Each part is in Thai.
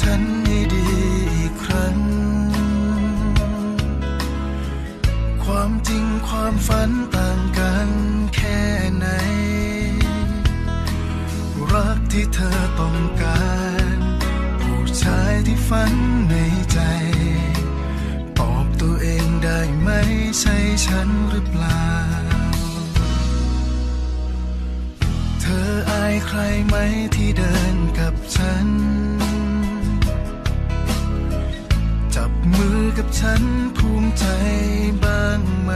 ฉันให้ดีอีกครั้งความจริงความฝันต่างกันแค่ไหนรักที่เธอต้องการผู้ชายที่ฝันในใจตอบตัวเองได้ไหมใช่ฉันหรือเปล่าเธออายใครไหมที่เดินกับฉันจับมือกับฉันภูมิใจบ้างไหม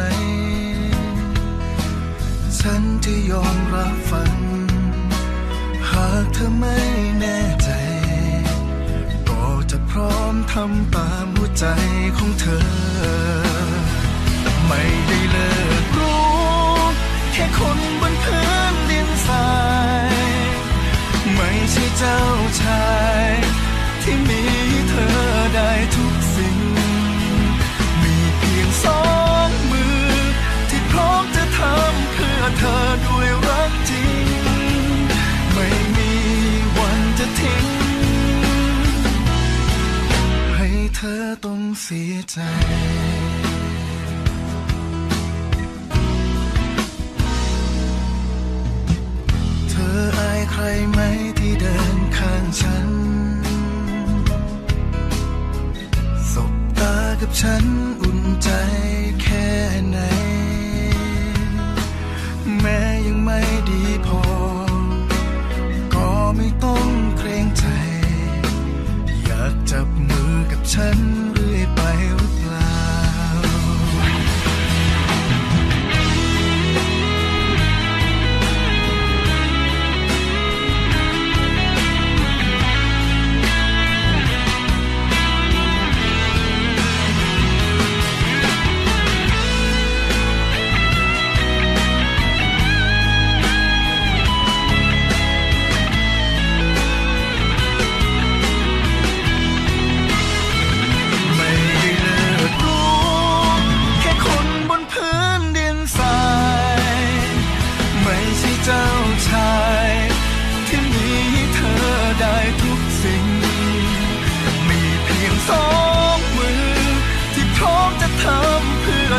ฉันจะยอมรับฝันหากเธอไม่แน่ใจก็จะพร้อมทำตามหัวใจของเธอไม่ได้เลิกรู้แค่คนบนพื้นดินทรายไม่ใช่เจ้าชายที่มีเธอได้ทุกสิ่งมีเพียงสองมือที่พร้อมจะทำเพื่อเธอด้วยรักจริงไม่มีวันจะทิ้งให้เธอต้องเสียใจเธออายใครไหมที่เดินข้างฉันสบตากับฉันอุ่นใจแค่ไหนแม้ยังไม่ดีพอก็ไม่ต้องเกรงใจอยากจับมือกับฉันเรื่อยไปหรือเปล่า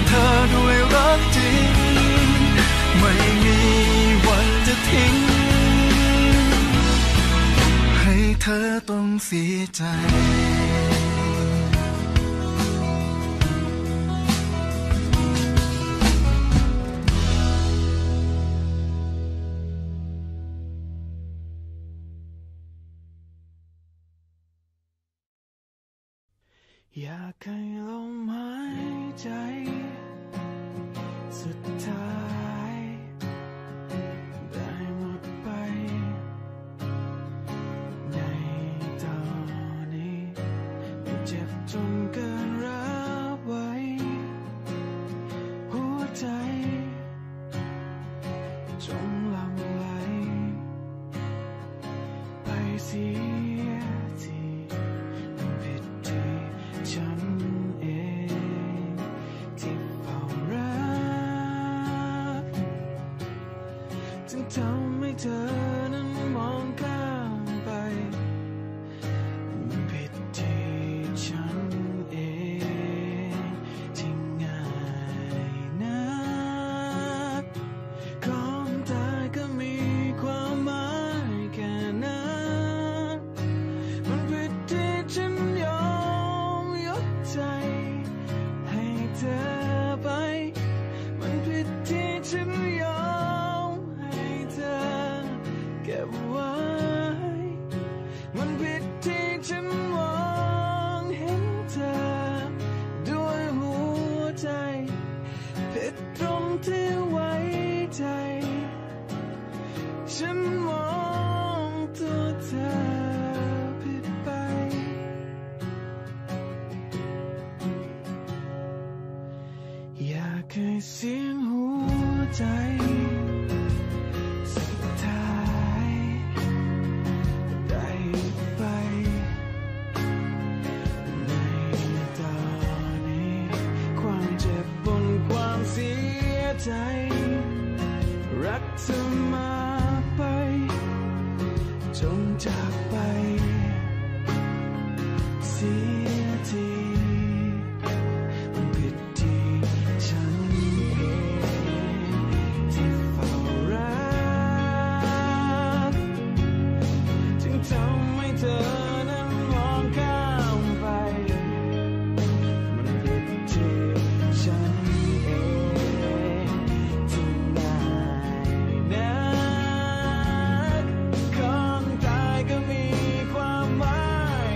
เธอด้วยรักจริงไม่มีวันจะทิ้งให้เธอต้องเสียใจอยากให้ลมหายใจสุดท้ายได้หมดไปในตอนนี้ยังเจ็บจนเกินรับไว้หัวใจจงหลั่งไหลไปเสียทีไม่ผิดที่ฉันเองที่เฝ้ารักจึงทำให้เธอนั้นมองข้ามไปมันผิดที่ฉันเองที่ง่ายนักความตายก็มีความหมายแค่นั้นมันผิดที่ฉันยอมยกใจให้เธอไปมันผิดที่ฉันยอมให้เธอเก็บไว้มันผิดที่ฉันมองเห็นเธอด้วยหัวใจผิดตรงที่ไว้ใจฉันมองตัวเธอผิดไปอยากให้เสียงหัวใจสุดท้ายได้ไปในตอนนี้ความเจ็บบนความเสียใจรักเธอมาไปจนจากไป สียทีมันผิดที่ฉันเองที่เฝ้ารักจึงทำให้เธอนั้นมองข้ามไปมันผิดที่ฉันเองที่ง่ายนักคนตายก็มีความหมาย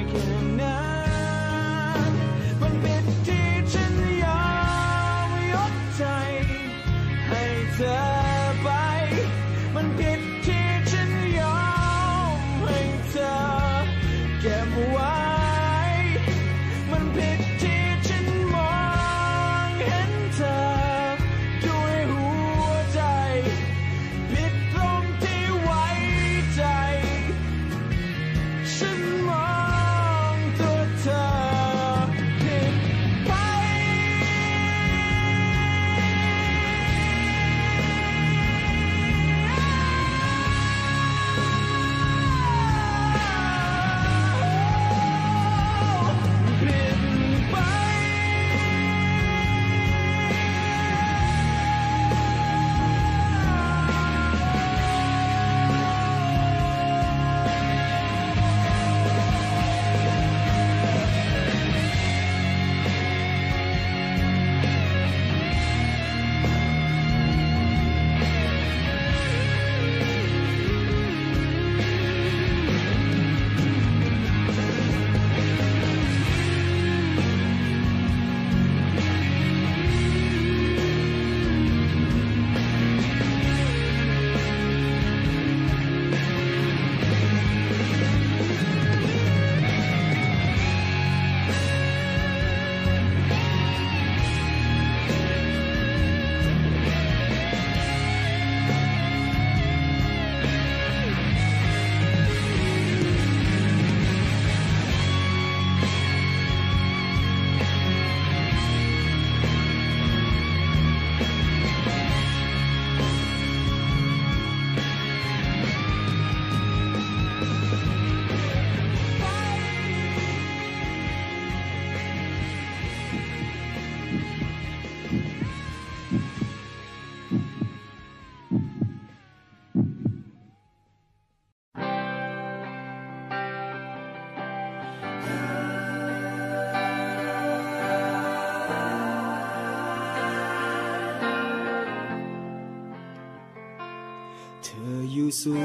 สู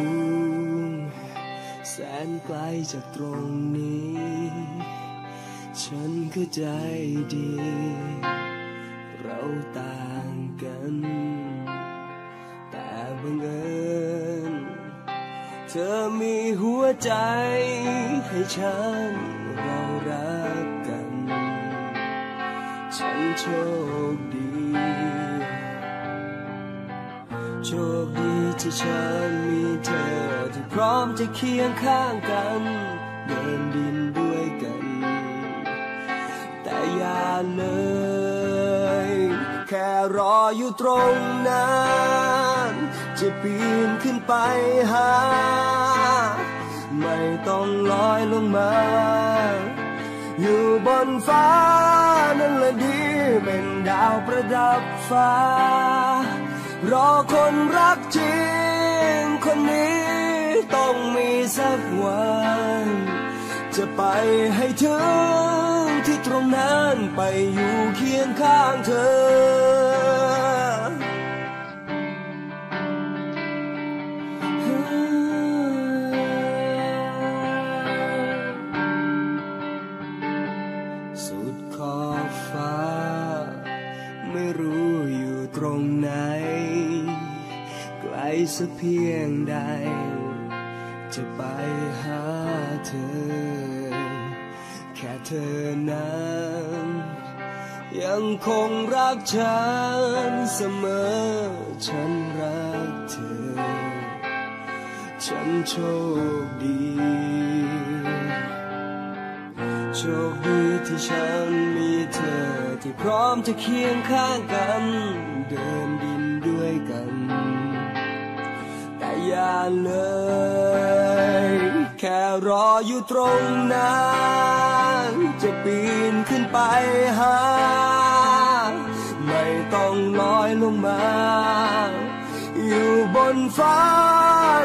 งแสนไกลจากตรงนี้ฉันเข้าใจดีเราต่างกันแต่บังเอิญเธอมีหัวใจให้ฉันเรารักกันฉันโชคดีที่ฉันมีเธอที่พร้อมจะเคียงข้างกันเดินดินด้วยกันแต่อย่าเลยแค่รออยู่ตรงนั้นจะปีนขึ้นไปหาไม่ต้องลอยลงมาอยู่บนฟ้านั่นแหละดีเป็นดาวประดับฟ้ารอคนรักจริงคนนี้ต้องมีสักวันจะไปให้ถึงที่ตรงนั้นไปอยู่เคียงข้างเธอสุดขอบฟ้าไม่รู้อยู่ตรงไหนไกลสักเพียงใดจะไปหาเธอแค่เธอนั้นยังคงรักฉันเสมอฉันรักเธอฉันโชคดีที่ฉันมีเธอที่พร้อมจะเคียงข้างกันเดินดินด้วยกันอย่าเลย แค่รออยู่ตรงนั้นจะปีนขึ้นไปหาไม่ต้องลอยลงมาอยู่บนฟ้า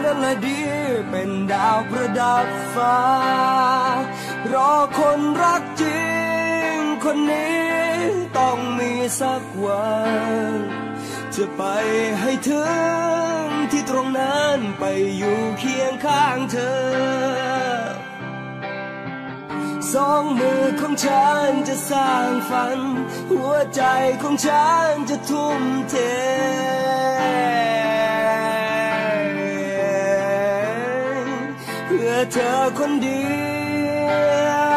นั่นแหละดีเป็นดาวประดับฟ้ารอคนรักจริงคนนี้ต้องมีสักวันจะไปให้ถึงที่ตรงนั้นไปอยู่เคียงข้างเธอสองมือของฉันจะสร้างฝันหัวใจของฉันจะทุ่มเทเพื่อเธอคนเดียว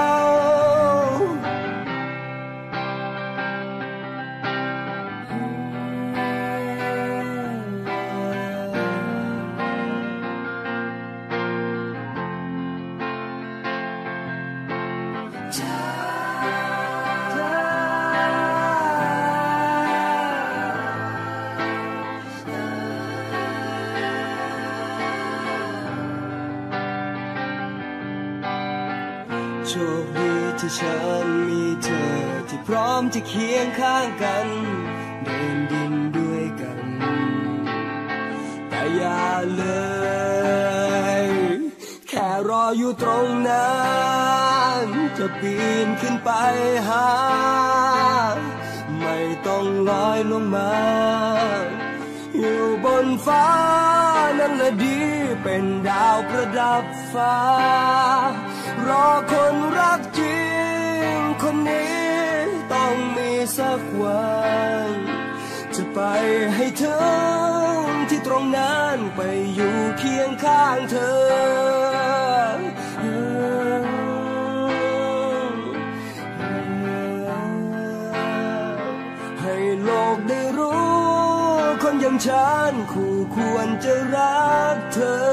โชคดีที่ฉันมีเธอที่พร้อมจะเคียงข้างกันเดินดินด้วยกันแต่อย่าเลยแค่รออยู่ตรงนั้นจะปีนขึ้นไปหาไม่ต้องลอยลงมาอยู่บนฟ้านั่นแหละดีเป็นดาวประดับฟ้ารอคนรักจริงคนนี้ต้องมีสักวันจะไปให้เธอที่ตรงนั้นไปอยู่เคียงข้างเธอให้โลกได้รู้คนอย่างฉันคู่ควรจะรักเธอ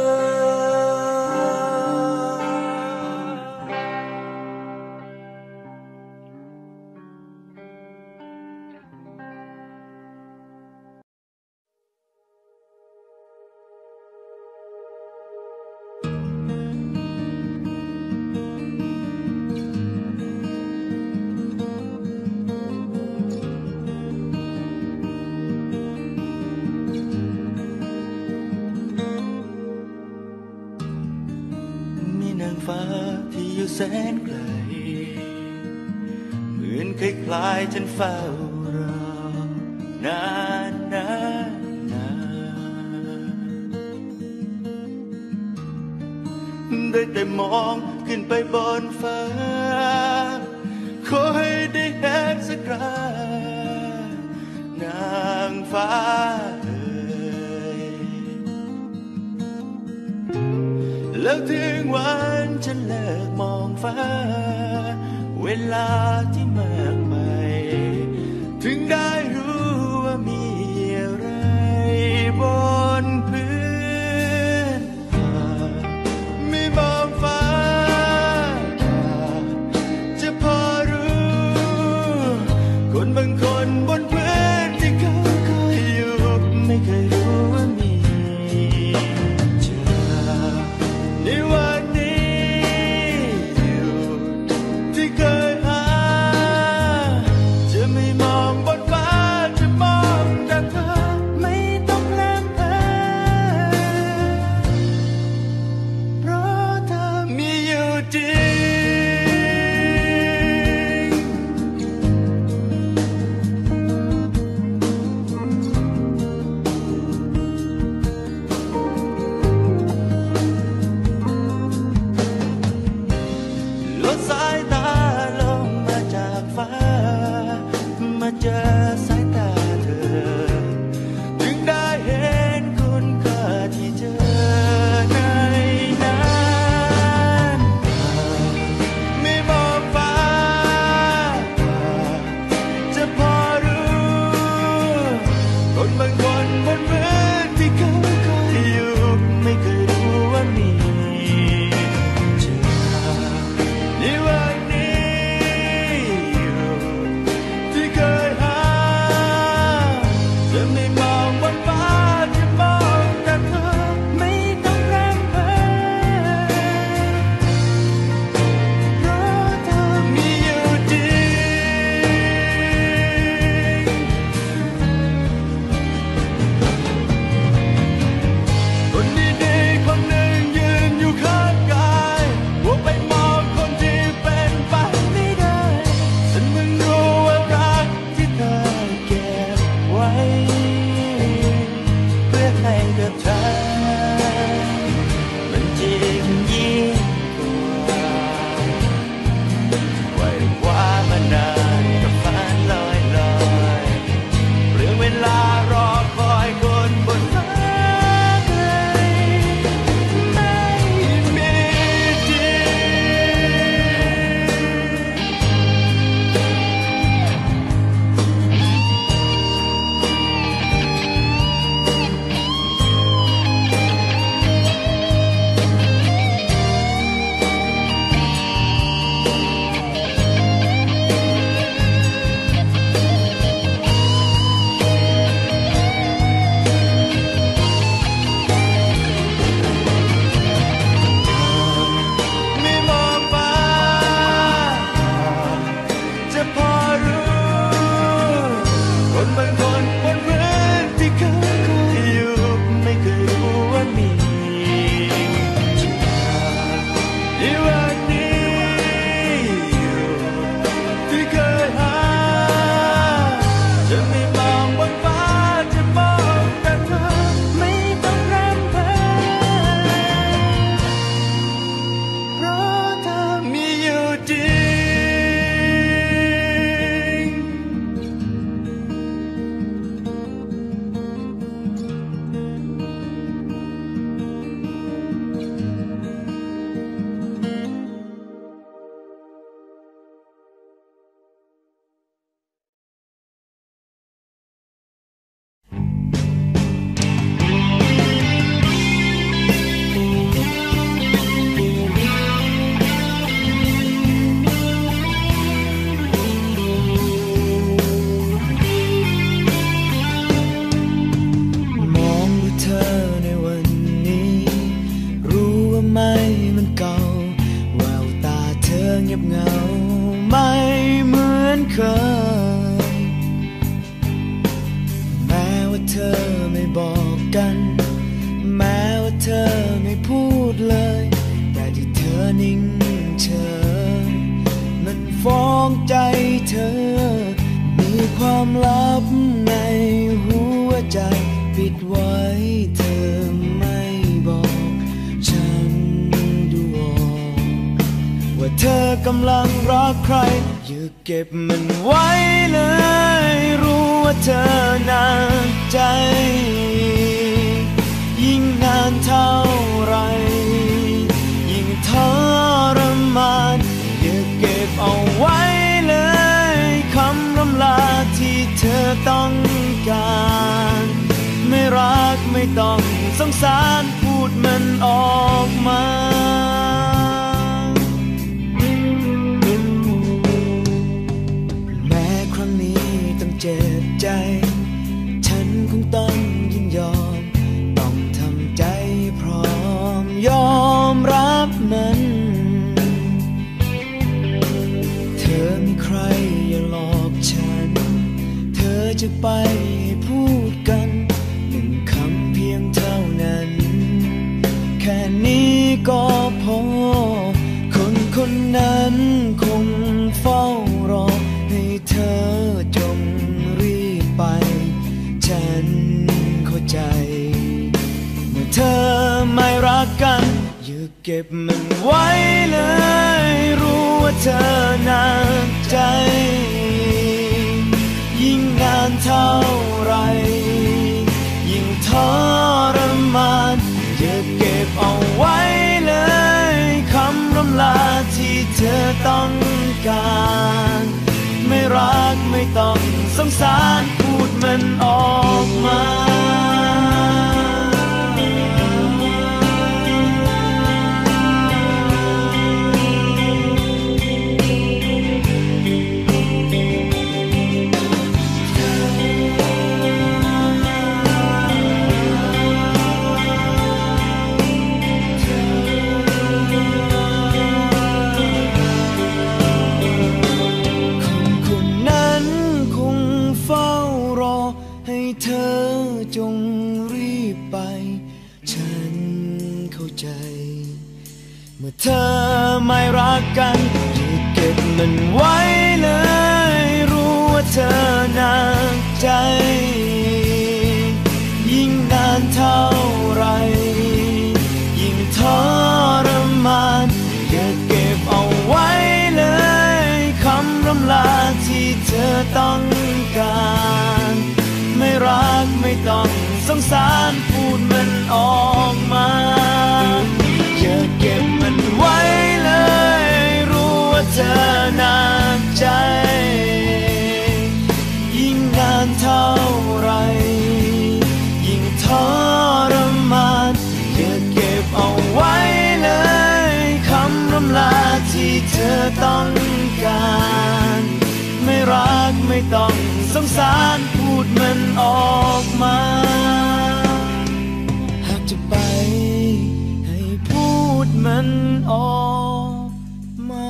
แสนไกลเหมือนคล้ายๆฉันเฝ้ารอนานนานนานได้แต่มองขึ้นไปบนฟ้าขอให้ได้เห็นสักครานางฟ้าเอ่ยแล้วถึงวันฉันเลิกมองฟ้าเวลาที่มากมายถึงได้รู้ว่ามีอะไรบนพื้นไม่มองฟ้าจะพอรู้คนบางคนบนพื้นที่เขาเคยอยู่ไม่เคยรู้ว่ามีเธอในวัน ของใจเธอมีความลับในหัวใจปิดไว้เธอไม่บอกฉันดูออกว่าเธอกำลังรักใครอย่าเก็บมันไว้เลยรู้ว่าเธอหนักใจยิ่งนานเท่าไรยิ่งทรมานอย่าเก็บเอาไว้เลยคำรำลาที่เธอต้องการไม่รักไม่ต้องสงสารพูดมันออกมาแม้ครั้งนี้ต้องเจ็บใจฉันคงต้องยินยอมต้องทำใจพร้อมยอมรับมันเธอมีใครอย่าหลอกฉันเธอจะไปพูดกันแค่นี้ก็พอคนคนนั้นคงเฝ้ารอให้เธอจงรีบไปฉันเข้าใจเมื่อเธอไม่รักกันอย่าเก็บมันไว้เลยรู้ว่าเธอหนักใจยิ่งนานเท่าไรยิ่งทรมานอย่าเก็บเอาไว้เลยคำรำลาที่เธอต้องการไม่รักไม่ต้องสงสารพูดมันออกมาเธอจงรีบไปฉันเข้าใจเมื่อเธอไม่รักกันอย่าเก็บมันไว้เลยรู้ว่าเธอหนักใจยิ่งนานเท่าไรยิ่งทรมานอย่าเก็บเอาไว้เลยคำรำลาที่เธอต้องการไม่รักไม่ต้องสงสารพูดมันออกมาอย่าเก็บมันไว้เลยรู้ว่าเธอหนักใจยิ่งนานเท่าไรยิ่งทรมานอย่าเก็บเอาไว้เลยคำรำลาที่เธอต้องการไม่รักไม่ต้องสงสารพูดมันออกมาหากจะไปให้พูดมันออกมา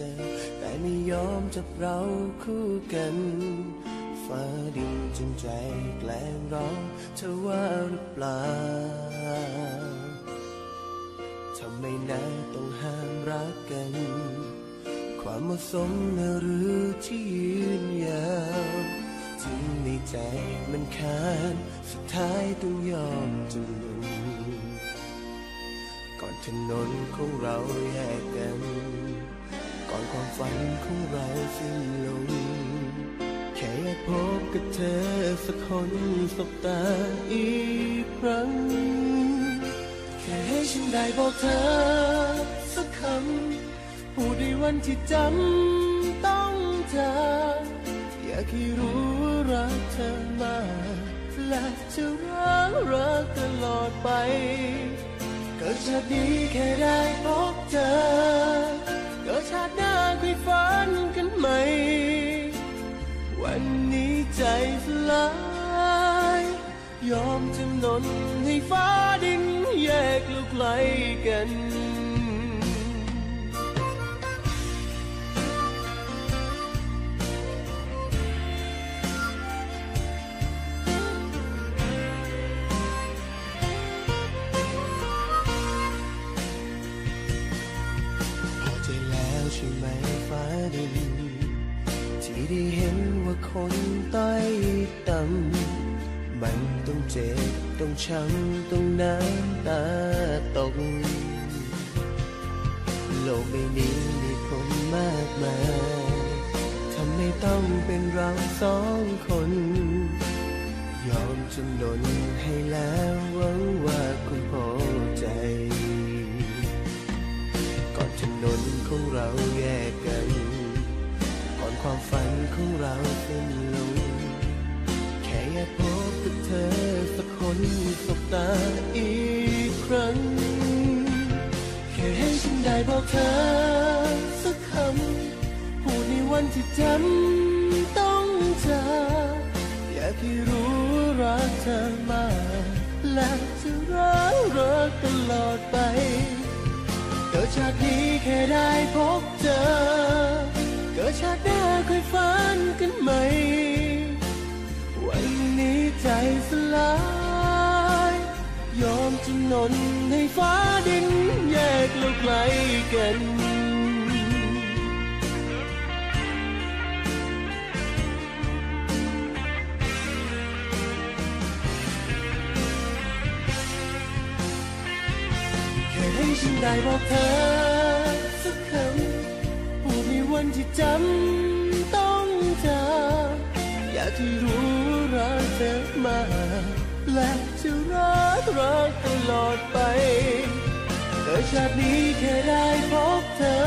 จอแต่ไม่ยอมจับเราคู่กันฟ้าดินจนใจแกล้งร้องเธอว่าหรือเปล่าทำไมนะต้องห้ามรักกันความเหมาะสมหรือที่ยืนยาวถึงในใจมันค้านสุดท้ายต้องยอมจำนนก่อนถนนของเราแยกกันก่อนความฝันของเราสิ้นลงแค่อยากพบกับเธอสักคนสบตาอีกครั้งแค่ให้ฉันได้บอกเธอสักคำพูดในวันที่จำต้องเธออยากให้รู้ว่ารักเธอมาและจะรักตลอดไปเกิดชาตินี้แค่ได้พบเธอเกิดชาติหน้าเคยฝันกันไหมวันนี้ใจสลายยอมจำนนให้ฟ้าดินแยกเราไกลกันที่ได้เห็นว่าคนต้อยต่ำมันต้องเจ็บต้องช้ำต้องน้ำตาตกโลกใบนี้มีคนมากมายทำไมต้องเป็นเราสองคนยอมจำนนให้แล้วหวังว่าคงพอใจก่อนถนนของเราแยกกันความฝันของเราเป็นลมแค่อยากพบกับเธอสักคนสบตาอีกครั้งแค่ให้ฉันได้บอกเธอสักคำพูดในวันที่จำต้องเจออยากให้รู้รักเธอมาและจะรักตลอดไปเกิดชาตินี้แค่ได้พบเจอเกิดชาติหน้าเคยฝันกันไหมวันนี้ใจสลายยอมจำนนให้ฟ้าดินแยกเราไกลกันแค่ให้ฉันได้บอกเธอสักคำวันที่จำต้องเจออยากที่รู้รักเธอมาและจะรักตลอดไปเกิดชาตินี้แค่ได้พบเธอ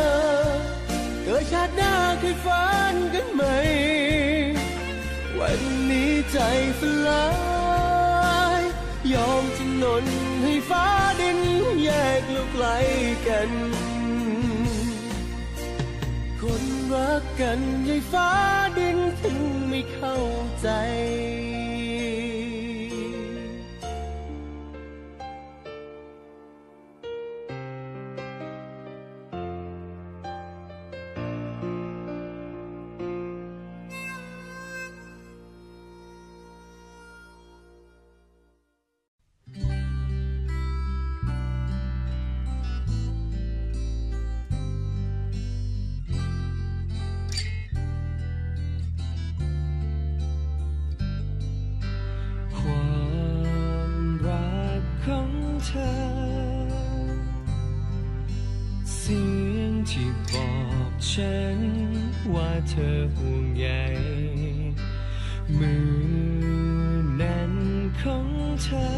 เกิดชาติหน้าเคยฝันกันไหมวันนี้ใจสลายยอมจำนนให้ฟ้าดินแยกเราไกลกันคนรักกันให้ฟ้าดินถึงไม่เข้าใจฉันว่าเธอห่วงใยมือนั้นของเธอ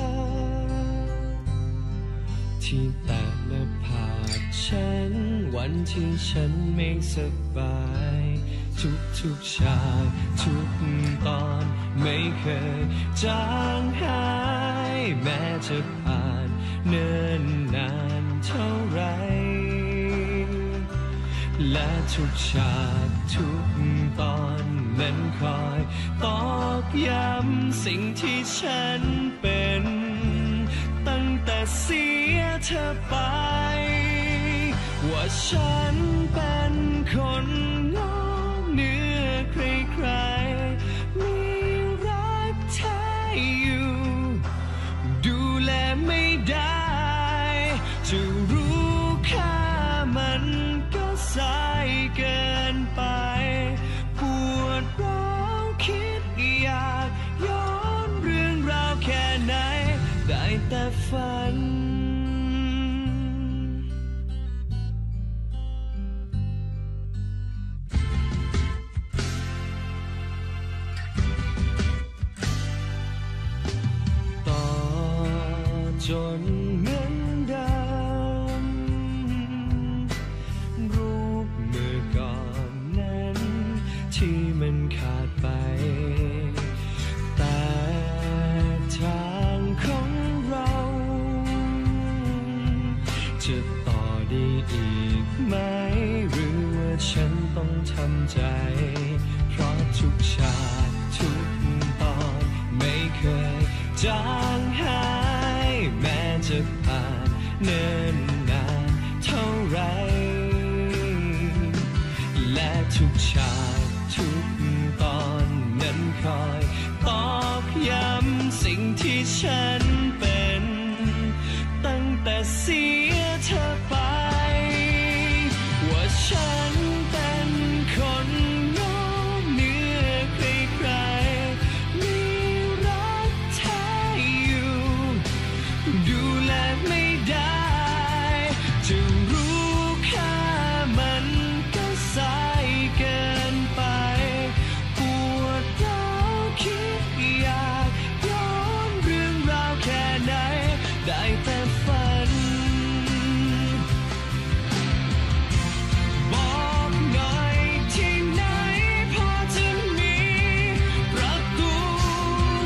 ที่แตะและผาดฉันวันที่ฉันไม่สบายทุกฉากทุกตอนไม่เคยจางหายแม้จะผ่านเนิ่นนานเท่าไรและทุกฉากทุกตอนนั้นคอยตอกย้ำสิ่งที่ฉันเป็นตั้งแต่เสียเธอไปว่า ฉันเป็นคนนอกเหนือใครๆมีรักแท้อยู่ดูแลไม่ได้จะรู้ค่ามันก็สายเกินไปปวดร้าวคิดอยากย้อนเรื่องราวแค่ไหนได้แต่ฝันจนเหมือนเดิมรูปเมื่อก่อนนั้นที่มันขาดไปแต่ทางของเราจะต่อได้อีกไหมหรือว่าฉันต้องทำใจเพราะทุกฉากทุกตอนไม่เคยจางหายแม้จะผ่านเนิ่นนานเท่าไรและทุกฉากทุกตอนนั้นคอยตอกย้ำสิ่งที่ฉันเป็นตั้งแต่เสียเธอไปว่าฉันเป็นคนนอกเหนือใครๆมีรักแท้อยู่ดูแลไม่ได้จะรู้ค่ามันก็สายเกินไปปวดร้าวคิดอยากย้อนเรื่องราวแค่ไหนได้แต่ฝันบอกหน่อยที่ไหนพอจะมีประตู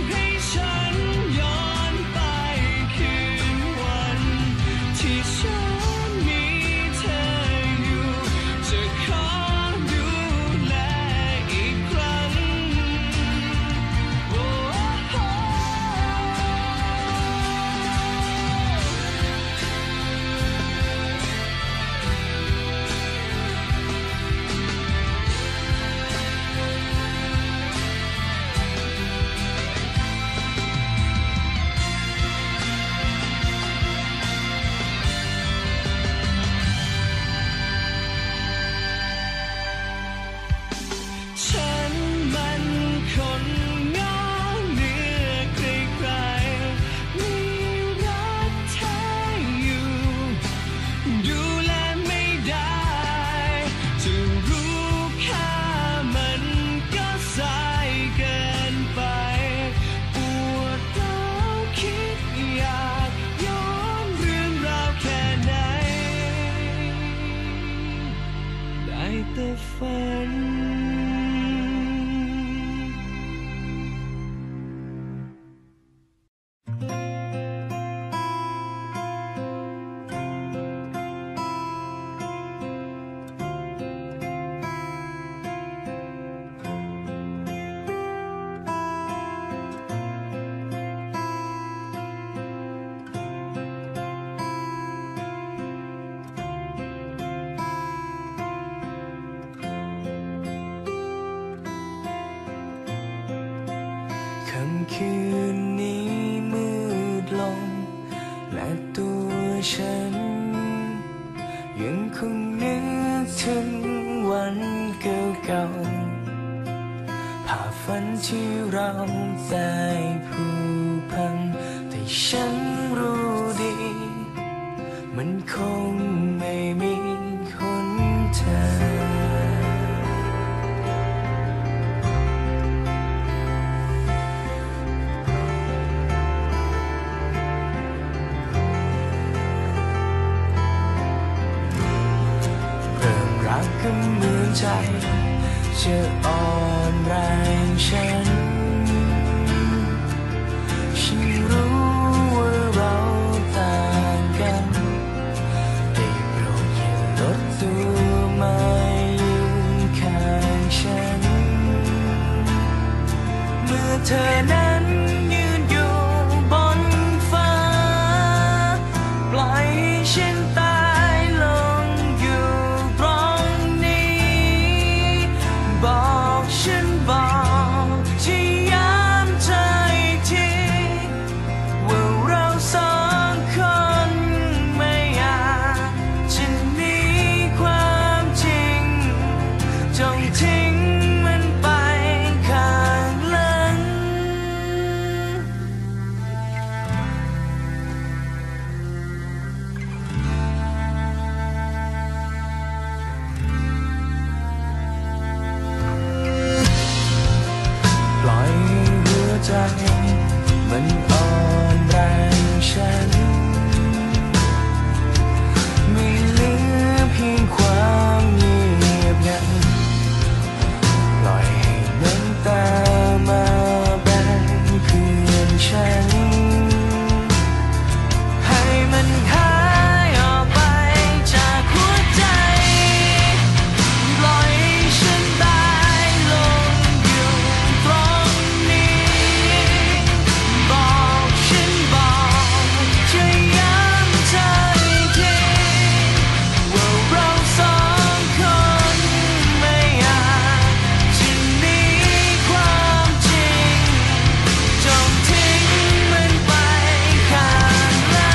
ให้ฉันย้อนไปคืนวันที่ฉันมีเธออยู่จะขอดูแลอีกครั้งโอ้โหฉันมันคนนอกเหนือใครๆมีรักแท้อยู่ดูแลไม่ได้จะรู้ค่ามันก็สายเกินไปปวดร้าวคิดอยากย้อนเรื่องราวแค่ไหนได้แต่ฝันคืนนี้มืดลงและตัวฉันยังคงนึกถึงวันเก่าๆภาพฝันที่เราได้ผูกพันแต่ฉันรู้ดีมันคงไม่มีคนแทนก็เหมือนใจจะอ่อนแรงฉันรู้ว่าเราต่างกันแต่โปรดอย่าลดตัวมาอยู่ข้างฉันเมื่อเธอนั้นยืนอยู่บนฟ้าปล่อยฉันตายลงอยู่ มันอ่อนแรงฉันไม่เหลือเพียงความเงียบงันปล่อยให้น้ำตามาแบ่งคืนฉันให้มันหายออกไปจากหัวใจปล่อยฉันตายลงอยู่ตรงนี้บอกฉันบอกจะย้ำเธออีกทีว่าเราสองคนไม่อาจจะหนีความจริงจงทิ้งมันไปข้างหลัง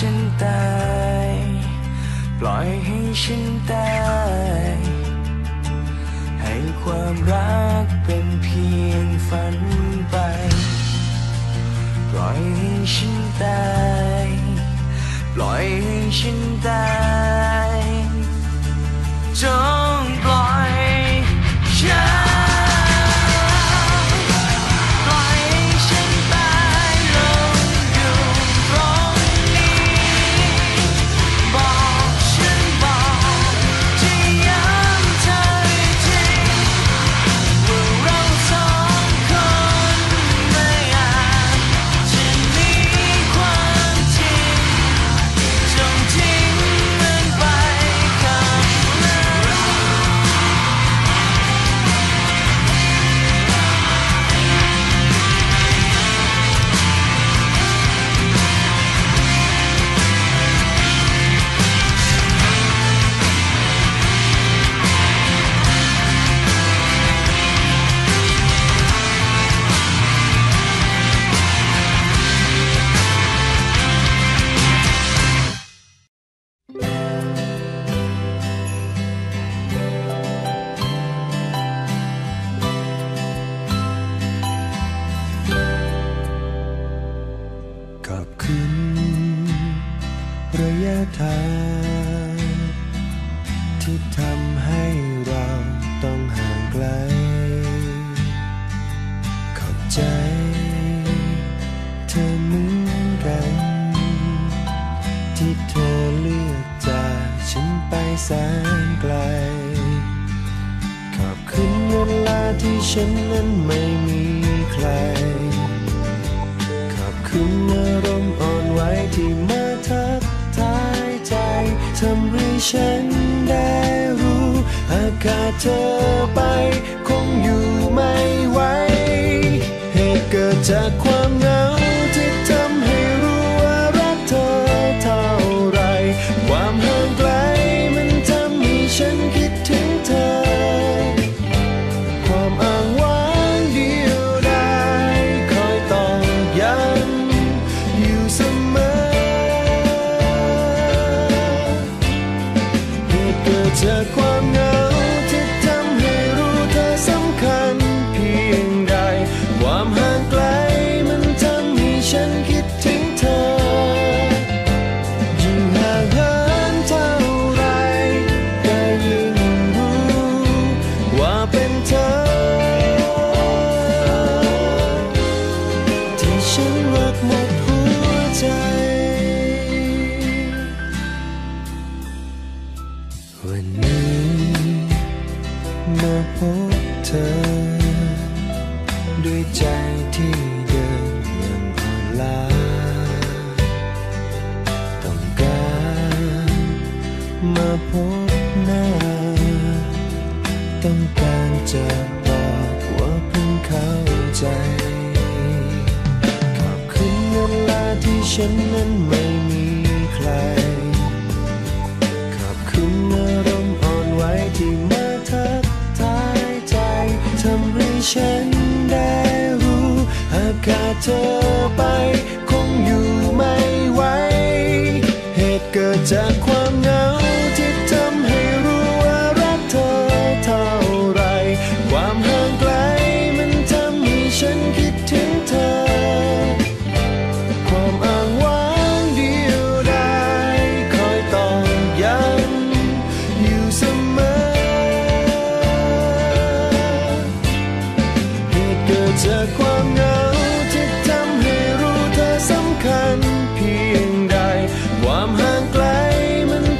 ฉันตายปล่อยให้ฉันตายให้ความรักเป็นเพียงฝันไปปล่อยให้ฉันตายปล่อยให้ฉันตายจงปล่อยฉันที่ทำให้เราต้องห่างไกลขอบใจเธอเหมือนกันที่เธอเลือกจากฉันไปแสนไกลขอบคุณเวลาที่ฉันนั้นไม่มีใครขอบคุณอารมณ์อ่อนไหวที่มาทักทายใจทำให้ฉันได้รู้หากขาดเธอไปคงอยู่ไม่ไหวเหตุเกิดจากความเหงาที่ทำให้รู้ว่ารักเธอเท่าไรความห่างไกลมันทำให้ฉันคิดถึงเธอความอ้างว้างเดียวดายคอยต้องย้ำอยู่เสมอจากความเหงาที่ทำให้รู้เธอสำคัญเพียงใดความห่างไกลมันทำให้ฉันคิดถึงเธอยิ่งห่างเหินเท่าไรก็ยิ่งรู้ว่าเป็นเธอที่ฉันรักหมดหัวใจวันนี้มาพบเธอด้วยใจที่เดิมยังอ่อนล้าต้องการมาพบหน้าต้องการจะบอกว่าเพิ่งเข้าใจขอบคุณเวลาที่ฉันนั้นไม่มีใคร เธอไปคงอยู่ไม่ไหวเหตุเกิดจากความเหงาที่ทำให้รู้ว่ารักเธอเท่าไรความห่างไกลมันทำให้ฉันคิดถึงเธอความอ้างว้างเดียวดายคอยตอกย้ำอยู่เสมอเหตุเกิดจากความเหงา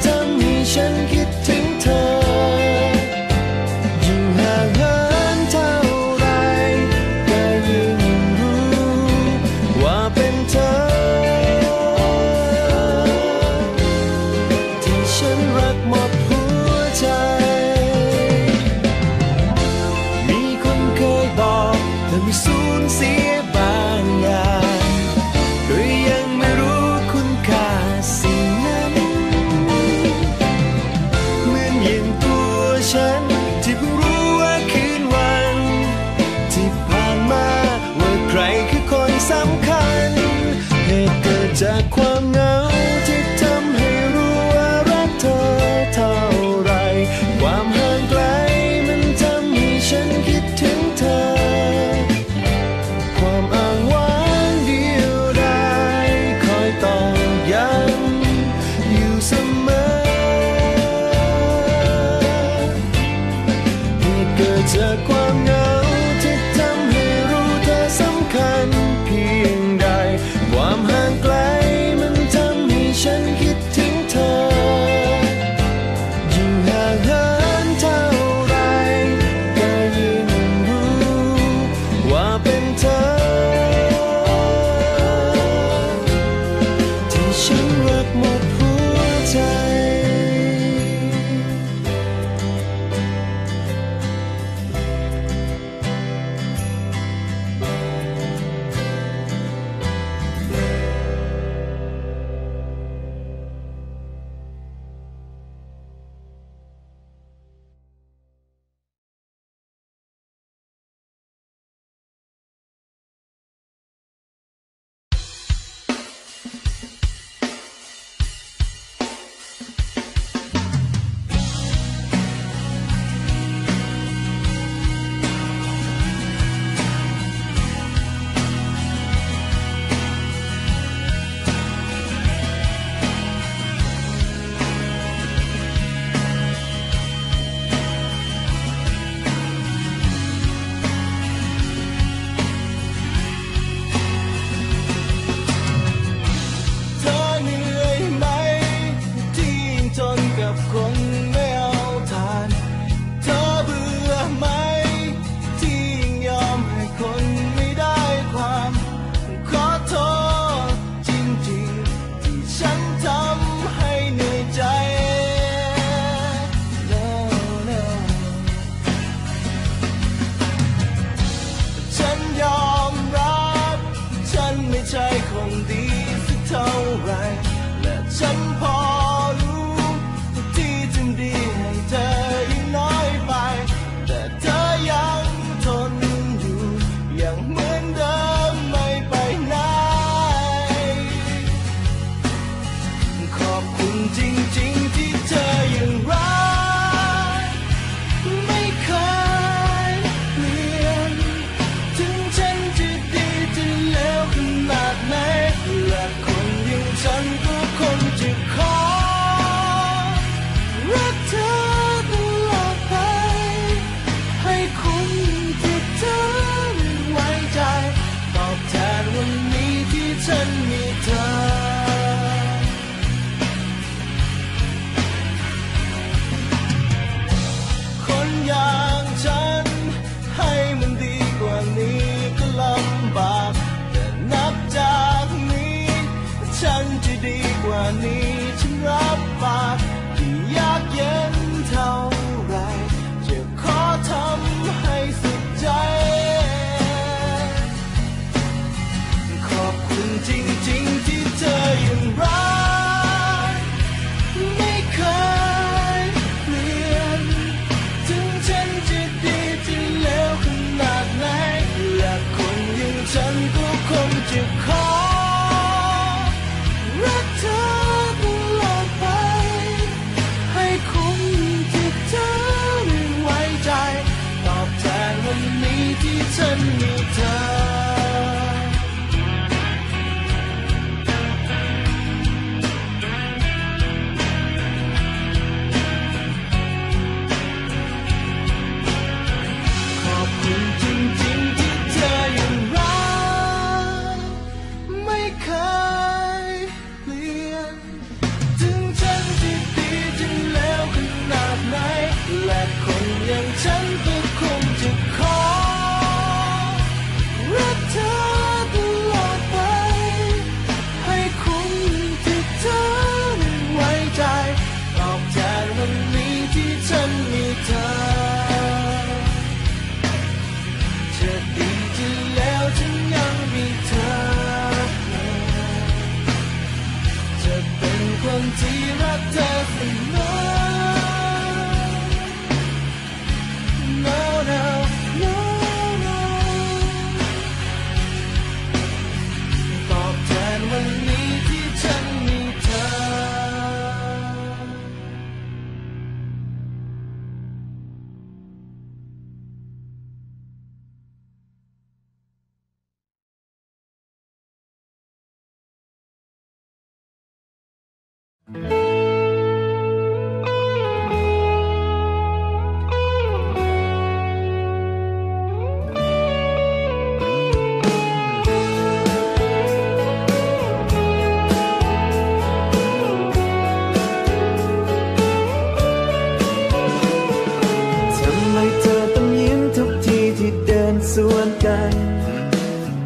จากความเหงาที่ทำให้รู้ว่ารักเธอเท่าไรความห่างไกลมันทำให้ฉันคิดถึงเธอความอ้างว้างเดียวดายคอยตอกย้ำอยู่เสมอเหตุเกิดจากความเหงาที่ทำให้รู้เธอสำคัญเพียงใดความห่างไกลมันทำให้ฉันคิดถึงเธอยิ่งห่างเหินเท่าไรก็ยิ่งรู้ว่าเป็นเธอที่ฉันรักหมดหัวใจ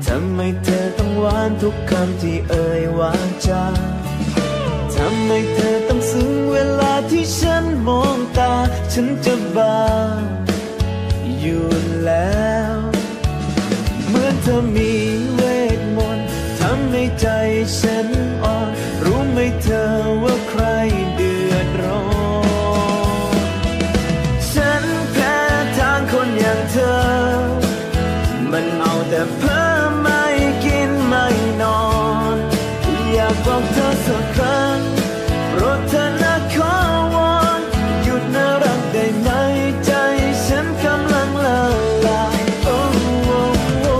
ทำไมเธอต้องหวานทุกคำที่เอ่ยวาจาทำไมเธอต้องซึ้งเวลาที่ฉันมองตาฉันจะบ้าอยู่แล้วเหมือนเธอมีเวทมนต์ทำให้ใจฉันอ่อนรู้ไหมเธอว่าใครเดือดร้อนฉันแพ้ทางคนอย่างเธอมันเอาแต่เพ้อไม่กินไม่นอนอยากบอกเธอสักครั้งโปรดเธอนะขอวอนหยุดน่ารักได้ไหมใจฉันกำลังละลายโอ้โอ้โอ้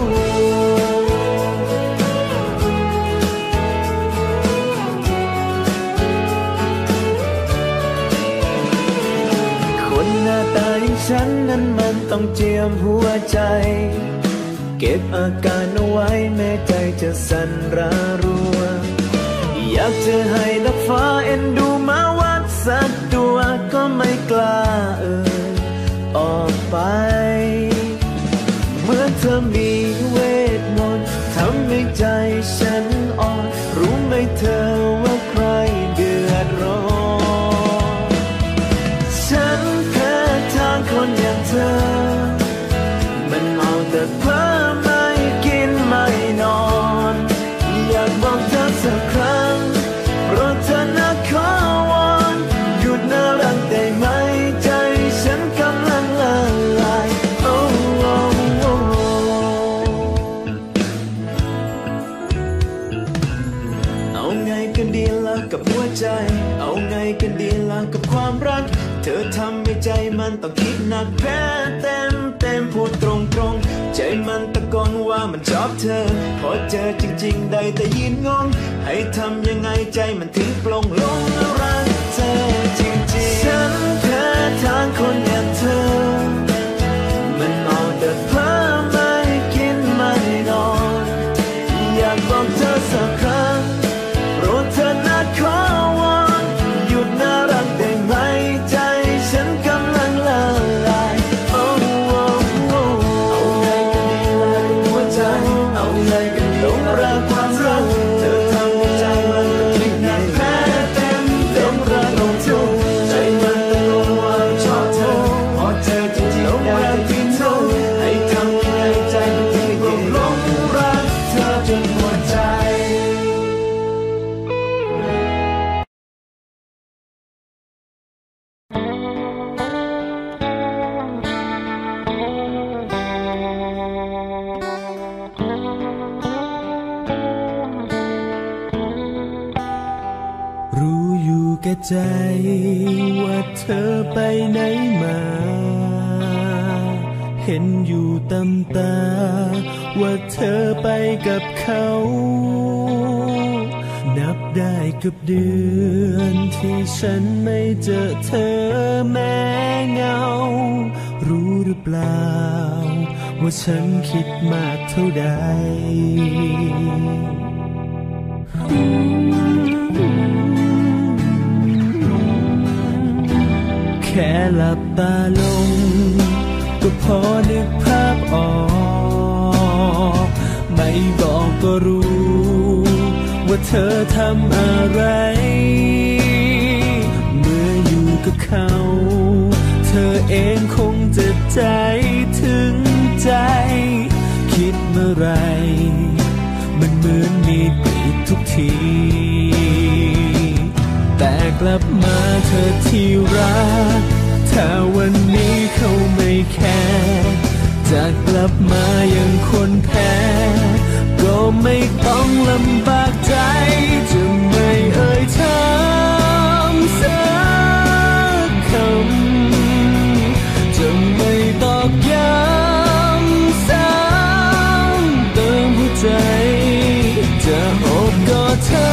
คนหน้าตาอย่างฉันนั้นมันต้องเจียมหัวใจเก็บอาการเอาไว้แม้ใจจะสั่นระรัวอยากจะให้นักฟ้าเอ็นดูมาวัดสักตัวก็ไม่กล้าออกไปเมื่อเธอมีเวทมนต์ทำให้ใจฉันอ่อนรู้ไหมเธอว่าใครเดือดร้อนฉันแค่ทางคนอย่างเธอมันเอาแต่เพ้อสักครั้งโปรดเธอนะขอวอนหยุดน่ารักได้ไหมใจฉันกำลังละลายโอ้โอ้โอ้เอาไงกันดีล่ะกับหัวใจเอาไงกันดีล่ะกับความรักเธอทำให้ใจมันต้องคิดหนักแพ้เต็มพูดตรงใจมันตะโกนว่ามันชอบเธอพอเจอจริงๆได้แต่ยืนงงให้ทำยังไงใจมันถึงปลงลงรักเธอจริงๆฉันแค่ทางคนอย่างเธอมันเอาแต่เพ้อไม่กินไม่นอนอยากบอกเธอสักครั้งโปรดเธอนะขอวอนหยุดน่ารักได้ไหมใจฉันกำลังละลายใจว่าเธอไปไหนมาเห็นอยู่ตำตาว่าเธอไปกับเขานับได้กับเดือนที่ฉันไม่เจอเธอแม้เงารู้หรือเปล่าว่าฉันคิดมากเท่าใดแค่หลับตาลงก็พอนึกภาพออกไม่บอกก็รู้ว่าเธอทำอะไรเมื่ออยู่กับเขาเธอเองคงจะใจถึงใจคิดเมื่อไรมันเหมือนมีกลิ่นทุกทีแต่กลับมา เธอที่รักถ้าวันนี้เขาไม่แคร์จะกลับมาอย่างคนแพ้ก็ไม่ต้องลำบากใจจะไม่เอ่ยถามสักคำจะไม่ตอกย้ำซ้ำเติมหัวใจจะอบกอดเธอ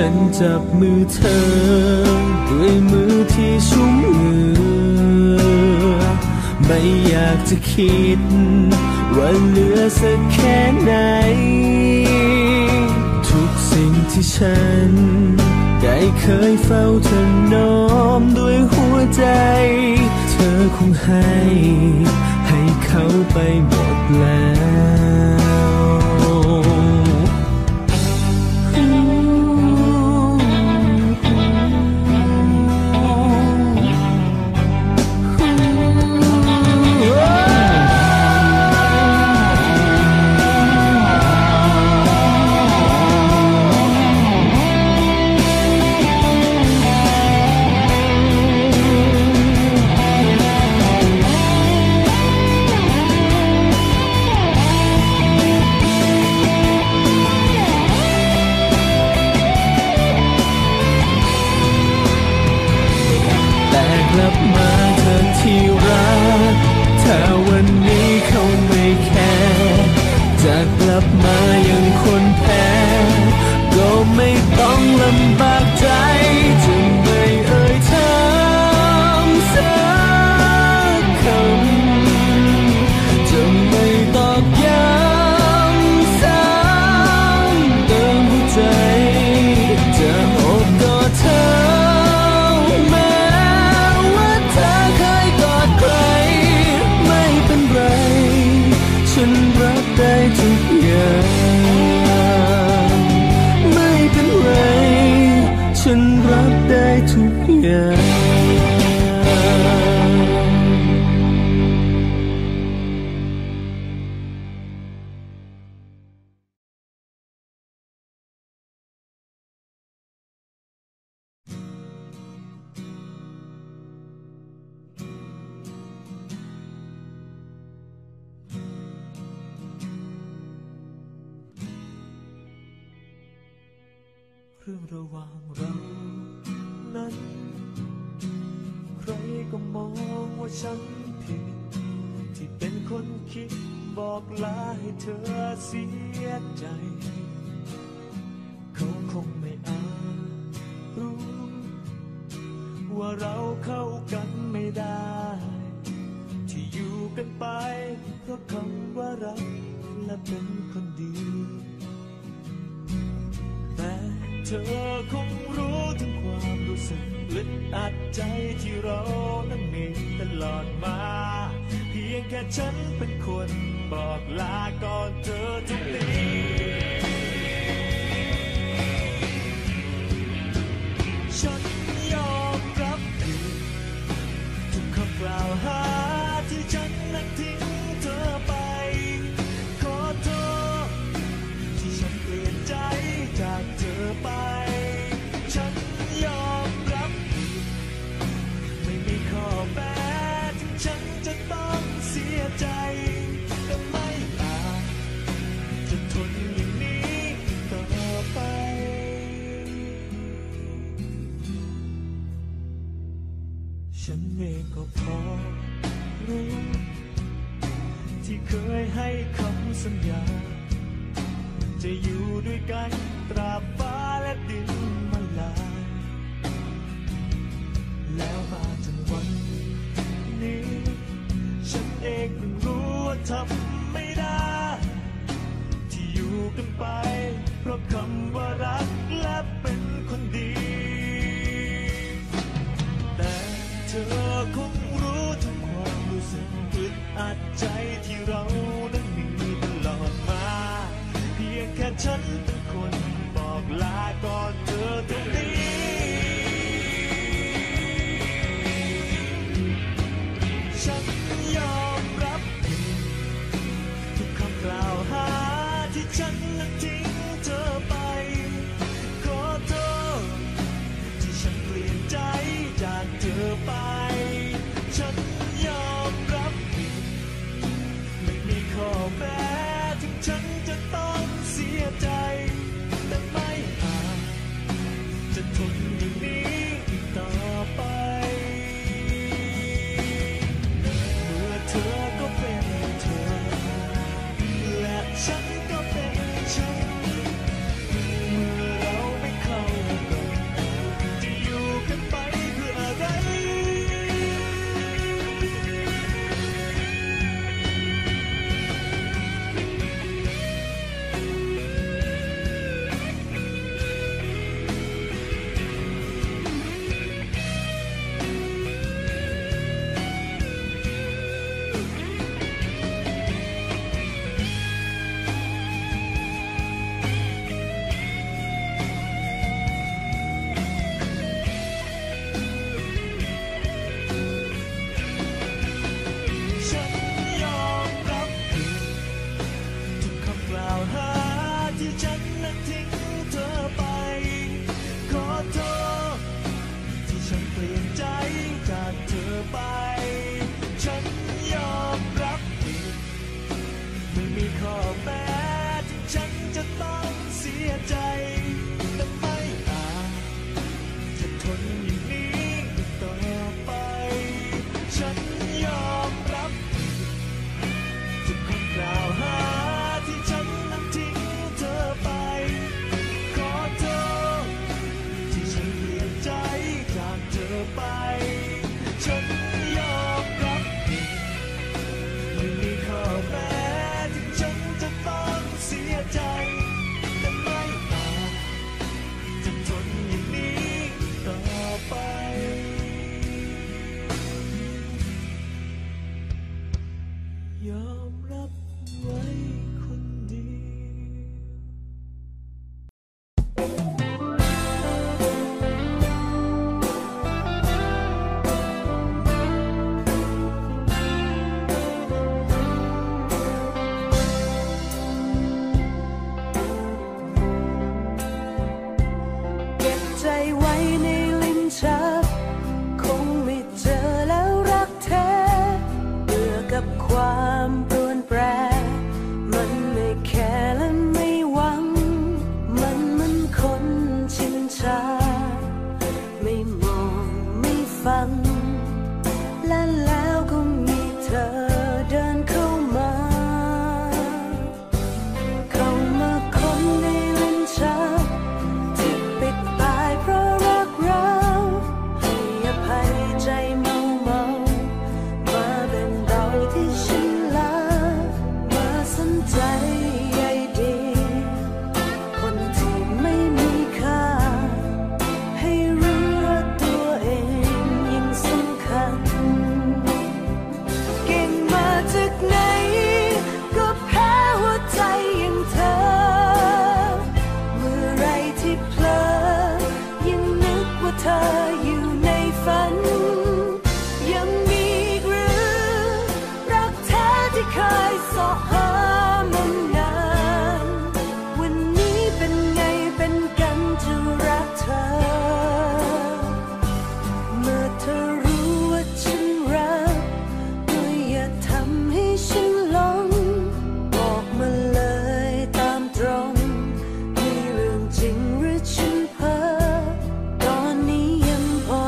ฉันจับมือเธอด้วยมือที่ชุ่มเหงื่อไม่อยากจะคิดว่าเหลือสักแค่ไหนทุกสิ่งที่ฉันได้เคยเฝ้าเธอน้อมด้วยหัวใจเธอคงให้เขาไปหมดแล้วเรื่องระหว่างเรานั้นใครก็มองว่าฉันผิดที่เป็นคนคิดบอกลาให้เธอเสียใจเขาคงไม่อาจรู้ว่าเราเข้ากันไม่ได้ที่อยู่กันไปเพราะคำว่ารักและเป็นคนดีเธอคงรู้ถึงความรู้สึกอึดอัดใจที่เรานั้นมีตลอดมาเพียงแค่ฉันเป็นคนบอกลาก่อนเธอทุกทีฉันยอมรับผิดทุกคำกล่าวหาที่ฉันนั้นทิ้งเธอไปขอโทษที่ฉันเปลี่ยนใจจากเธอไปฉันยอมรับผิดไม่มีข้อแม้ที่ฉันจะต้องเสียใจแต่ไม่อาจจะทนอย่างนี้ต่อไปฉันเองก็พอรู้ที่เคยให้คำสัญญาจะอยู่ด้วยกันตราบฟ้าและดินไม่ลาแล้วมาจนวันนี้ฉันเองเพิ่งรู้ว่าทำไม่ได้ที่อยู่กันไปเพราะคำว่ารักและเป็นคนดีแต่เธอคงรู้ถึงความรู้สึกอึดอัดใจที่เรานั้นมีตลอดมาแค่ฉันเป็นคนบอกลา จริงหรือฉันเพ้อตอนนี้ยังพอ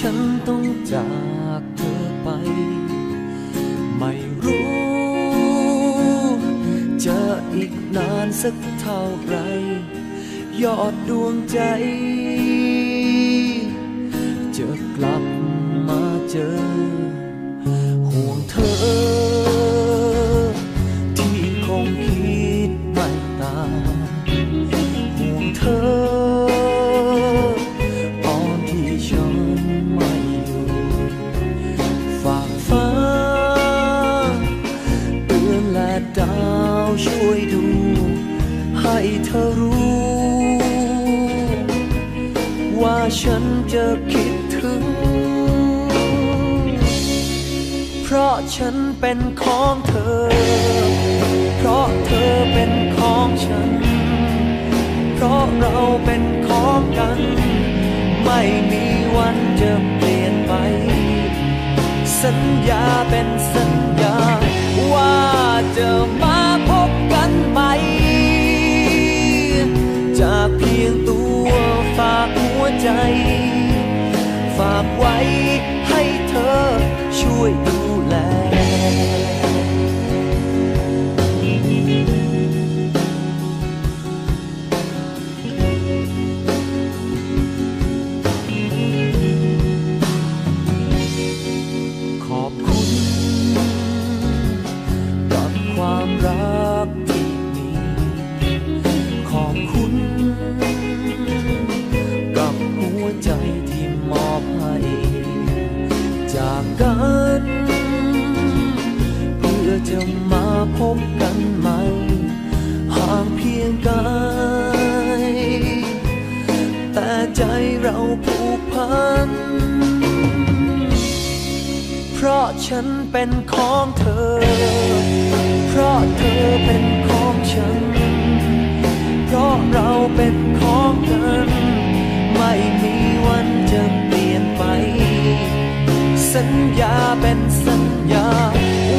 ฉันต้องจากเธอไปไม่รู้จะอีกนานสักเท่าไรยอดดวงใจจะกลับมาเจอห่วงเธอที่คงคิดไปตามห่วงเธอตอนที่ฉันไม่อยู่ฝากฟ้าเตือนและดาวช่วยดูให้เธอรู้ว่าฉันจะคิดถึงเพราะฉันเป็นของเธอเพราะเธอเป็นของฉันเพราะเราเป็นของกันไม่มีวันจะเปลี่ยนไปสัญญาเป็นสัญญาว่าจะมาพบกันใหม่จากเพียงตัวฝากหัวใจฝากไว้ให้เธอช่วยดูแลขอบคุณกับความรักที่มีขอบคุณกับหัวใจที่มอบให้จากกันเพื่อจะมาพบกันใหม่ห่างเพียงกายแต่ใจเราผูกพันเพราะฉันเป็นของเธอเพราะเธอเป็นของฉันเพราะเราเป็นของกันไม่มีวันจะเปลี่ยนไปสัญญาเป็นสัญญา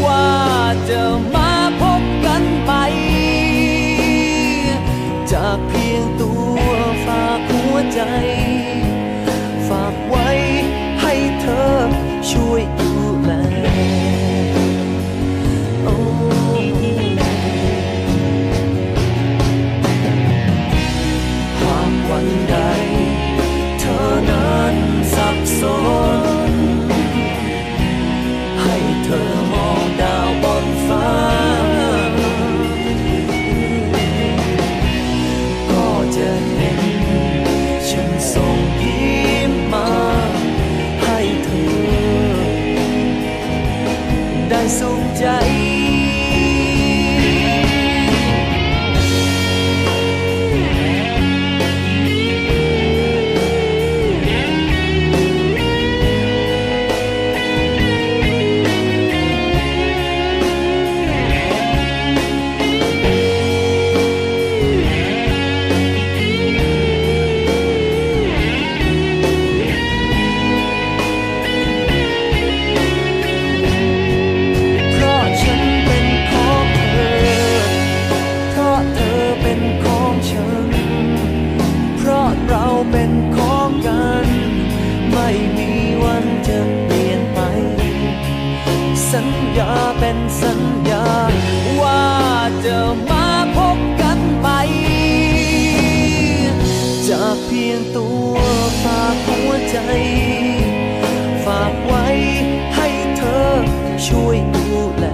ว่าจะมาพบกันไปจากเพียงตัวฝากหัวใจฝากไว้ให้เธอช่วยดูแลหากวันใดเธอนั้นสับสนให้เธอมองดาวบนฟ้าก็จะเห็นฉันส่งยิ้มมาให้เธอได้สุขใจสัญญาเป็นสัญญาว่าจะมาพบกันใหม่จากเพียงตัวฝากหัวใจฝากไว้ให้เธอช่วยดูแล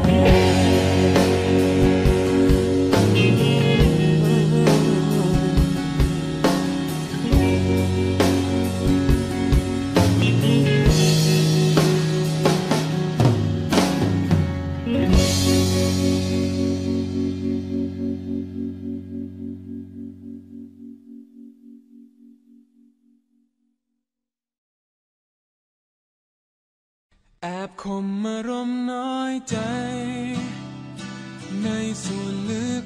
แอบคมอารมณ์น้อยใจในส่วนลึก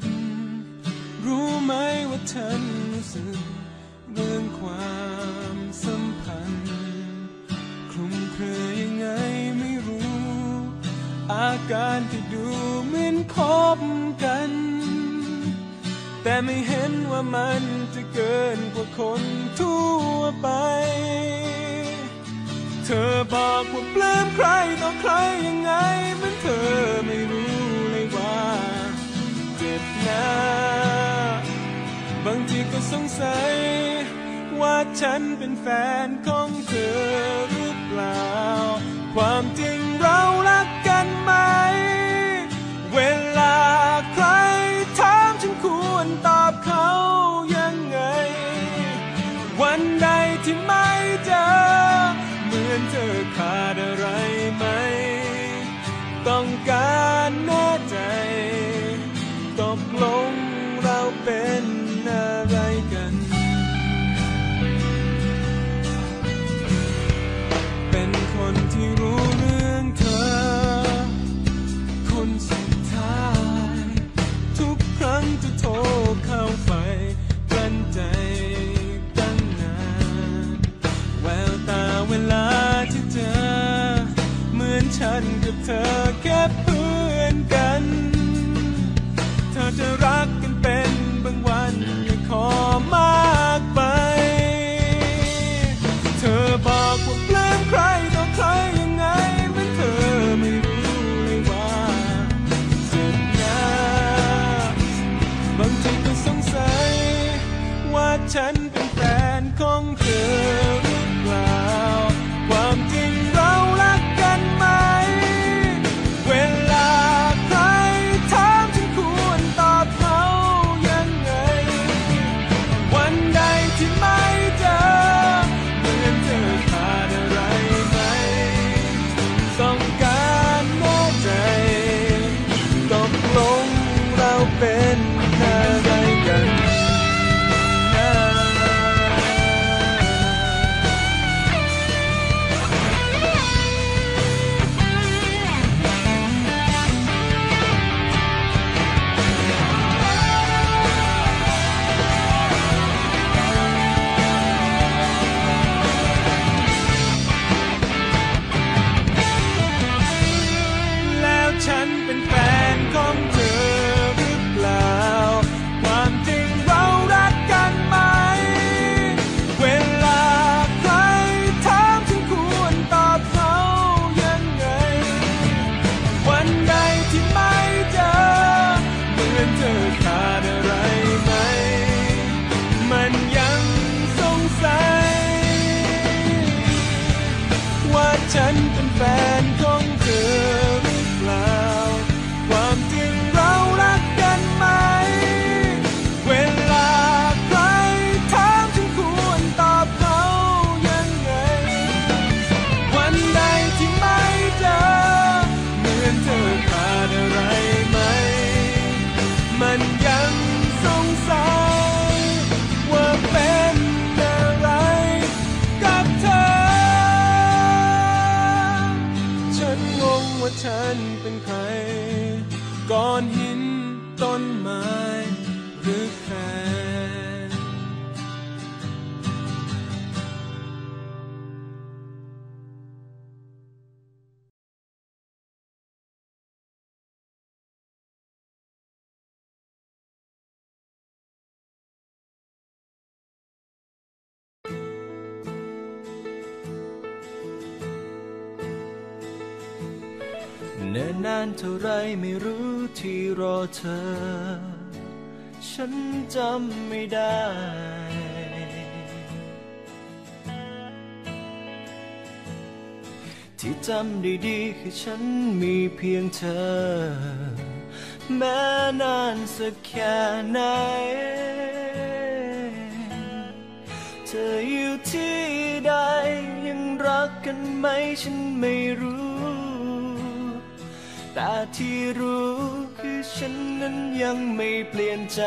รู้ไหมว่าฉันรู้สึกเรื่องความสัมพันธ์คลุมเครือยังไงไม่รู้อาการที่ดูเหมือนคบกันแต่ไม่เห็นว่ามันจะเกินกว่าคนทั่วไปเธ เธอบอกว่าปลื้มใครต่อใครยังไงเหมือนเธอไม่รู้เลยว่าเจ็บนะบางทีก็สงสัยว่าฉันเป็นแฟนของเธอหรือเปล่าความจริงเรารักกันไหมเวลาใครถามฉันควรตอบเขายังไงวันใดที่ไม่เจอเหมือนเธอขาดอะไรไหมต้องการแน่ใจตกลงเราเป็นอะไรกันเป็นคนที่รู้เรื่องเธอคนสุดท้ายทุกครั้งจะโทรเข้าไปกลั้นใจตั้งนานแววตาเวลาที่เจอเหมือนฉันกับเธอแค่เพื่อนกันเธอจะรักกันเป็นบางวันอย่าขอมากไปเธอบอกว่าปลื้มใครต่อใครยังไงเหมือนเธอไม่รู้เลยว่าสุดนะบางทีก็สงสัยว่าฉันเป็นแฟนของเธอหรือเปล่าความจริงเรารักกันไหมเวลาใครถามฉันควรตอบเขายังไงวันใดที่ไม่เจอเหมือนเธอขาดอะไรไหมต้องการแน่ใจตกลงเราเป็นอะไรกันฉันเป็นแฟนของเธอหรือเปล่าความจริงเรารักกันไหมเวลาใครถามฉันควรตอบเขายังไงวันใดที่ไม่เจอเหมือนเธอขาดอะไรไหมมันยังสงสัยว่าฉันเป็นแฟนของเธอความจริงเรารักกันไหมเวลาใครถามฉันควรตอบเขายังไงวันใดที่ไม่เจอเหมือนเธอขาดอะไรไหมมันยังสงสัยว่าเป็นอะไรกับเธอฉันงงว่าฉันเป็นใครก้อนหินต้นไม้หรือแค่เนิ่นนานเท่าไรไม่รู้ที่รอเธอฉันจำไม่ได้ที่จำได้ดีคือฉันมีเพียงเธอแม้นานสักแค่ไหนเธออยู่ที่ใดยังรักกันไหมฉันไม่รู้แต่ที่รู้คือฉันนั้นยังไม่เปลี่ยนใจ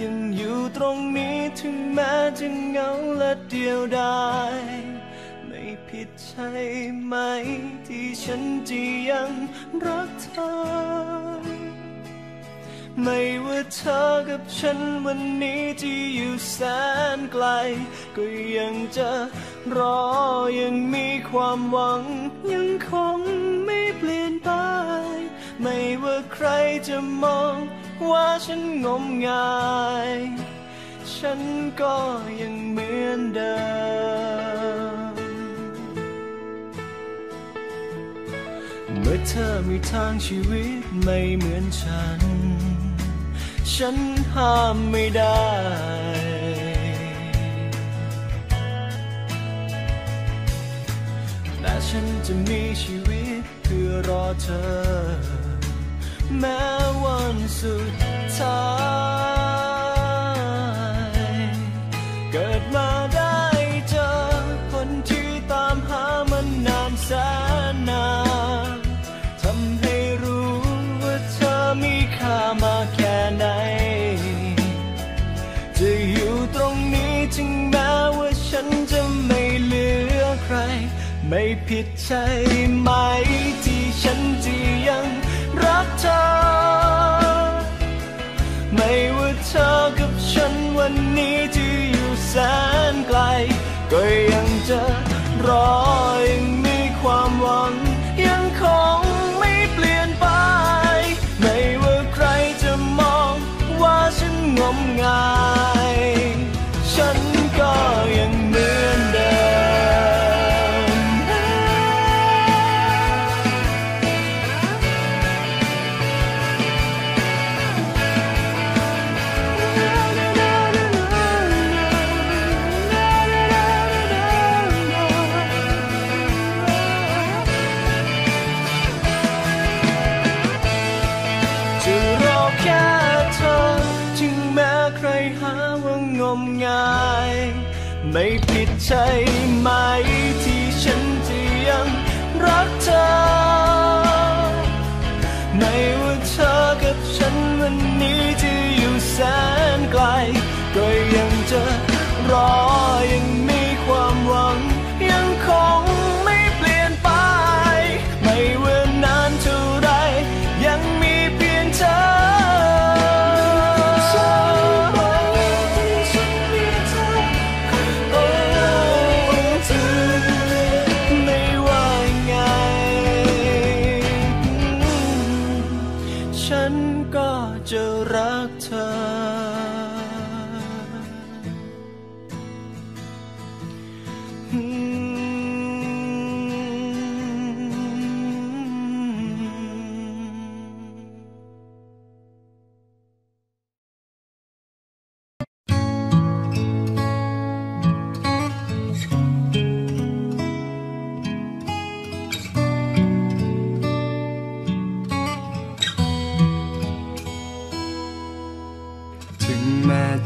ยังอยู่ตรงนี้ถึงแม้จะเหงาและเดียวดายไม่ผิดใช่ไหมที่ฉันจะยังรักเธอไม่ว่าเธอกับฉันวันนี้ที่อยู่แสนไกลก็ยังจะรอยังมีความหวังยังคงไม่เปลี่ยนไปไม่ว่าใครจะมองว่าฉันงมงายฉันก็ยังเหมือนเดิม เมื่อเธอมีทางชีวิตไม่เหมือนฉันห้ามไม่ได้แต่ฉันจะมีชีวิตเพื่อรอเธอแม้วันสุดท้ายเกิดมาได้เจอคนที่ตามหามันนานแสนนานทำให้รู้ว่าเธอมีค่ามาแค่ไหนจะอยู่ตรงนี้ถึงแม้ว่าฉันจะไม่เหลือใครไม่ผิดใช่ไหมที่ฉันจะยังรักเธอไม่ว่าเธอกับฉันวันนี้ที่อยู่แสนไกลก็ยังจะรอยังมีความหวังยังคงไม่เปลี่ยนไปไม่ว่าใครจะมองว่าฉันงมงายฉันก็ยังเหมือนเดิมไม่ผิดใช่ไหมที่ฉันจะยังรักเธอไม่ว่าเธอกับฉันวันนี้ที่อยู่แสนไกลก็ยังจะรอยังมีความหวังยังคงไม่เปลี่ยนไปไม่ว่านานเท่าไรยังมีเพียงเธอ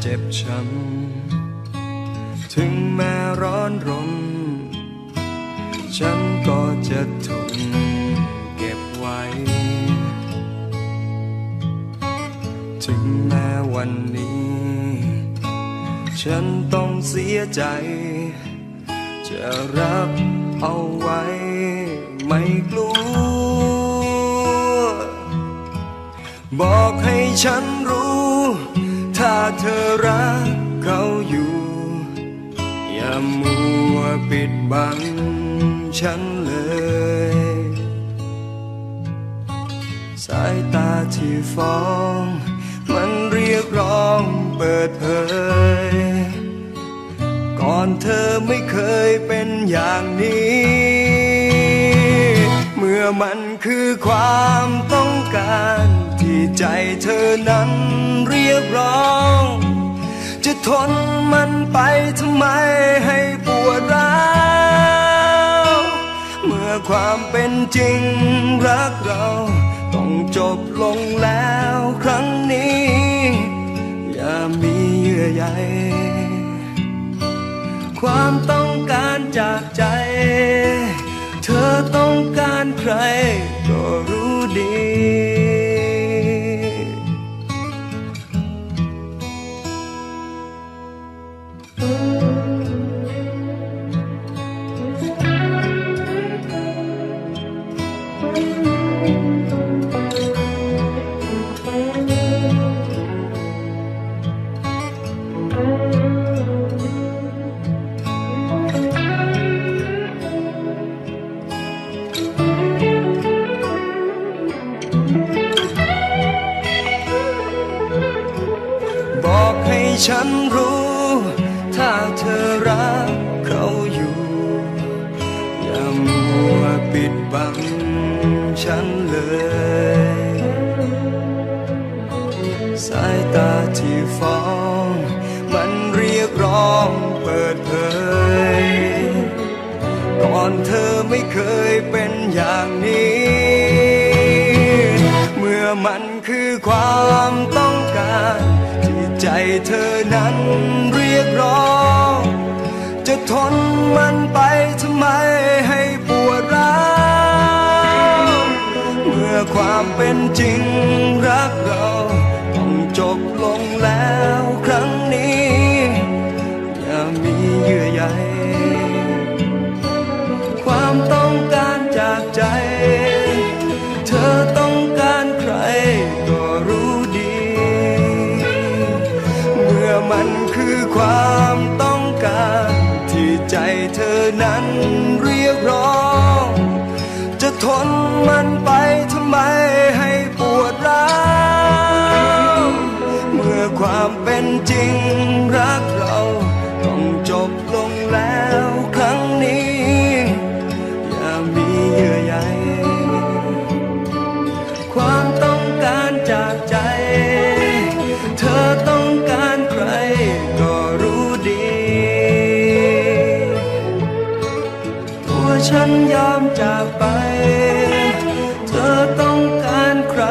เจ็บช้ำถึงแม้ร้อนรนฉันก็จะทนเก็บไว้ถึงแม้วันนี้ฉันต้องเสียใจจะรับเอาไว้ไม่กลัวบอกให้ฉันรู้ถ้าเธอรักเขาอยู่อย่ามัวปิดบังฉันเลยสายตาที่ฟ้องมันเรียกร้องเปิดเผยก่อนเธอไม่เคยเป็นอย่างนี้เมื่อมันคือความต้องการที่ใจเธอนั้นเรียกร้องจะทนมันไปทำไมให้ปวดร้าวเมื่อความเป็นจริงรักเราต้องจบลงแล้วครั้งนี้อย่ามีเยื่อใยความต้องการจากใจเธอต้องการใครก็รู้ดีฉันรู้ถ้าเธอรักเขาอยู่อย่ามัวปิดบังฉัน ตาที่ฟ้องมันเรียกร้องเปิดเผยก่อนเธอไม่เคยเป็นอย่างนี้เมื่อมันคือความต้องการที่ใจเธอนั้นเรียกร้องจะทนมันไปทำไมให้ปวดร้าวเมื่อความเป็นจริงรักเราต้องจบลงแล้วครั้งนี้อย่ามีเยื่อใยความต้องการจากใจเธอต้องการใครก็รู้ดีเมื่อมันคือความต้องการที่ใจเธอนั้นเรียกร้องจะทนมันไปทำไมให้ปวดร้าวเมื่อความเป็นจริงรักเราต้องจบลงแล้วครั้งนี้อย่ามีเยื่อใยความต้องการจากใจเธอต้องการใครก็รู้ดีตัวฉันยอมจากไปเธอต้องการใคร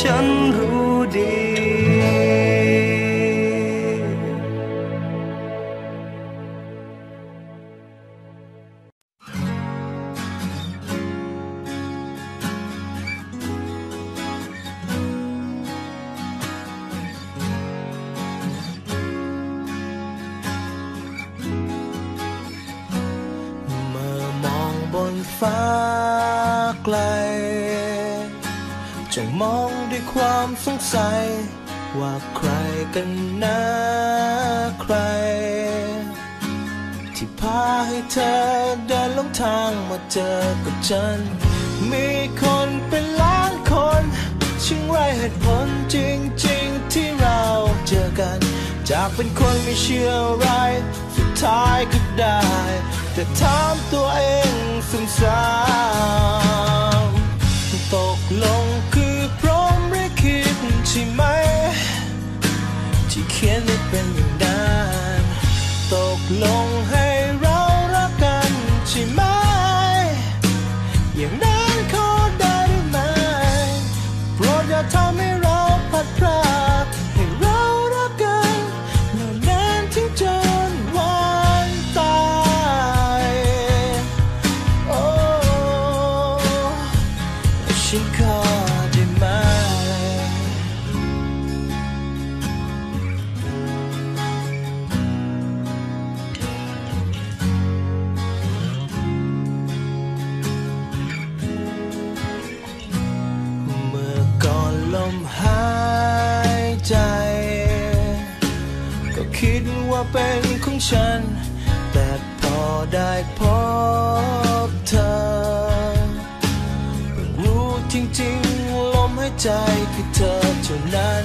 ฉันรู้ดีฟ้าไกลจงมองด้วยความสงสัยว่าใครกันนะใครที่พาให้เธอเดินลงทางมาเจอกับฉันมีคนเป็นล้านคนช่างไร้เหตุผลจริงๆที่เราเจอกันจากเป็นคนไม่เชื่อไรสุดท้ายก็ได้แต่ถามตัวเองซ้ำๆตกลงคือพร้อมหรือคิดใช่ไหมที่เขียนได้เป็นอย่างนั้นตกลงให้เรารักกันใช่ไหมอย่างนั้นขอได้หรือไม่โปรดอย่าทำให้เราพัดพรากให้เรารักกันแล้วนั้นที่เจอเป็นของฉันแต่พอได้พบเธอรู้จริงๆลมหายใจคือเธอเท่านั้น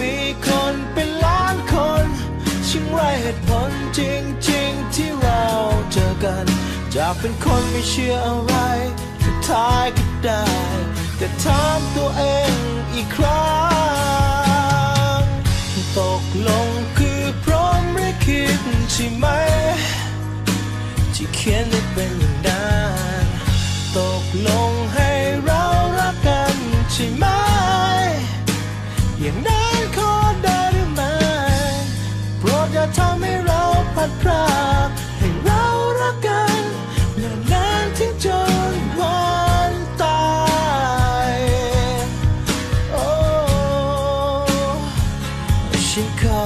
มีคนเป็นล้านคนช่างไร้เหตุผลจริงๆที่เราเจอกันจากเป็นคนไม่เชื่ออะไรสุดท้ายก็ได้แต่ถามตัวเองอีกครั้งตกลงคือพร้อมหรือคิดใช่ไหมที่เขียนได้เป็นอย่างนั้นตกลงให้เรารักกันใช่ไหมอย่างนั้นขอได้หรือไม่โปรดอย่าทำให้เราพัดพรากให้เรารักกันนานๆที่จนวันตายโอ้ฉันขอ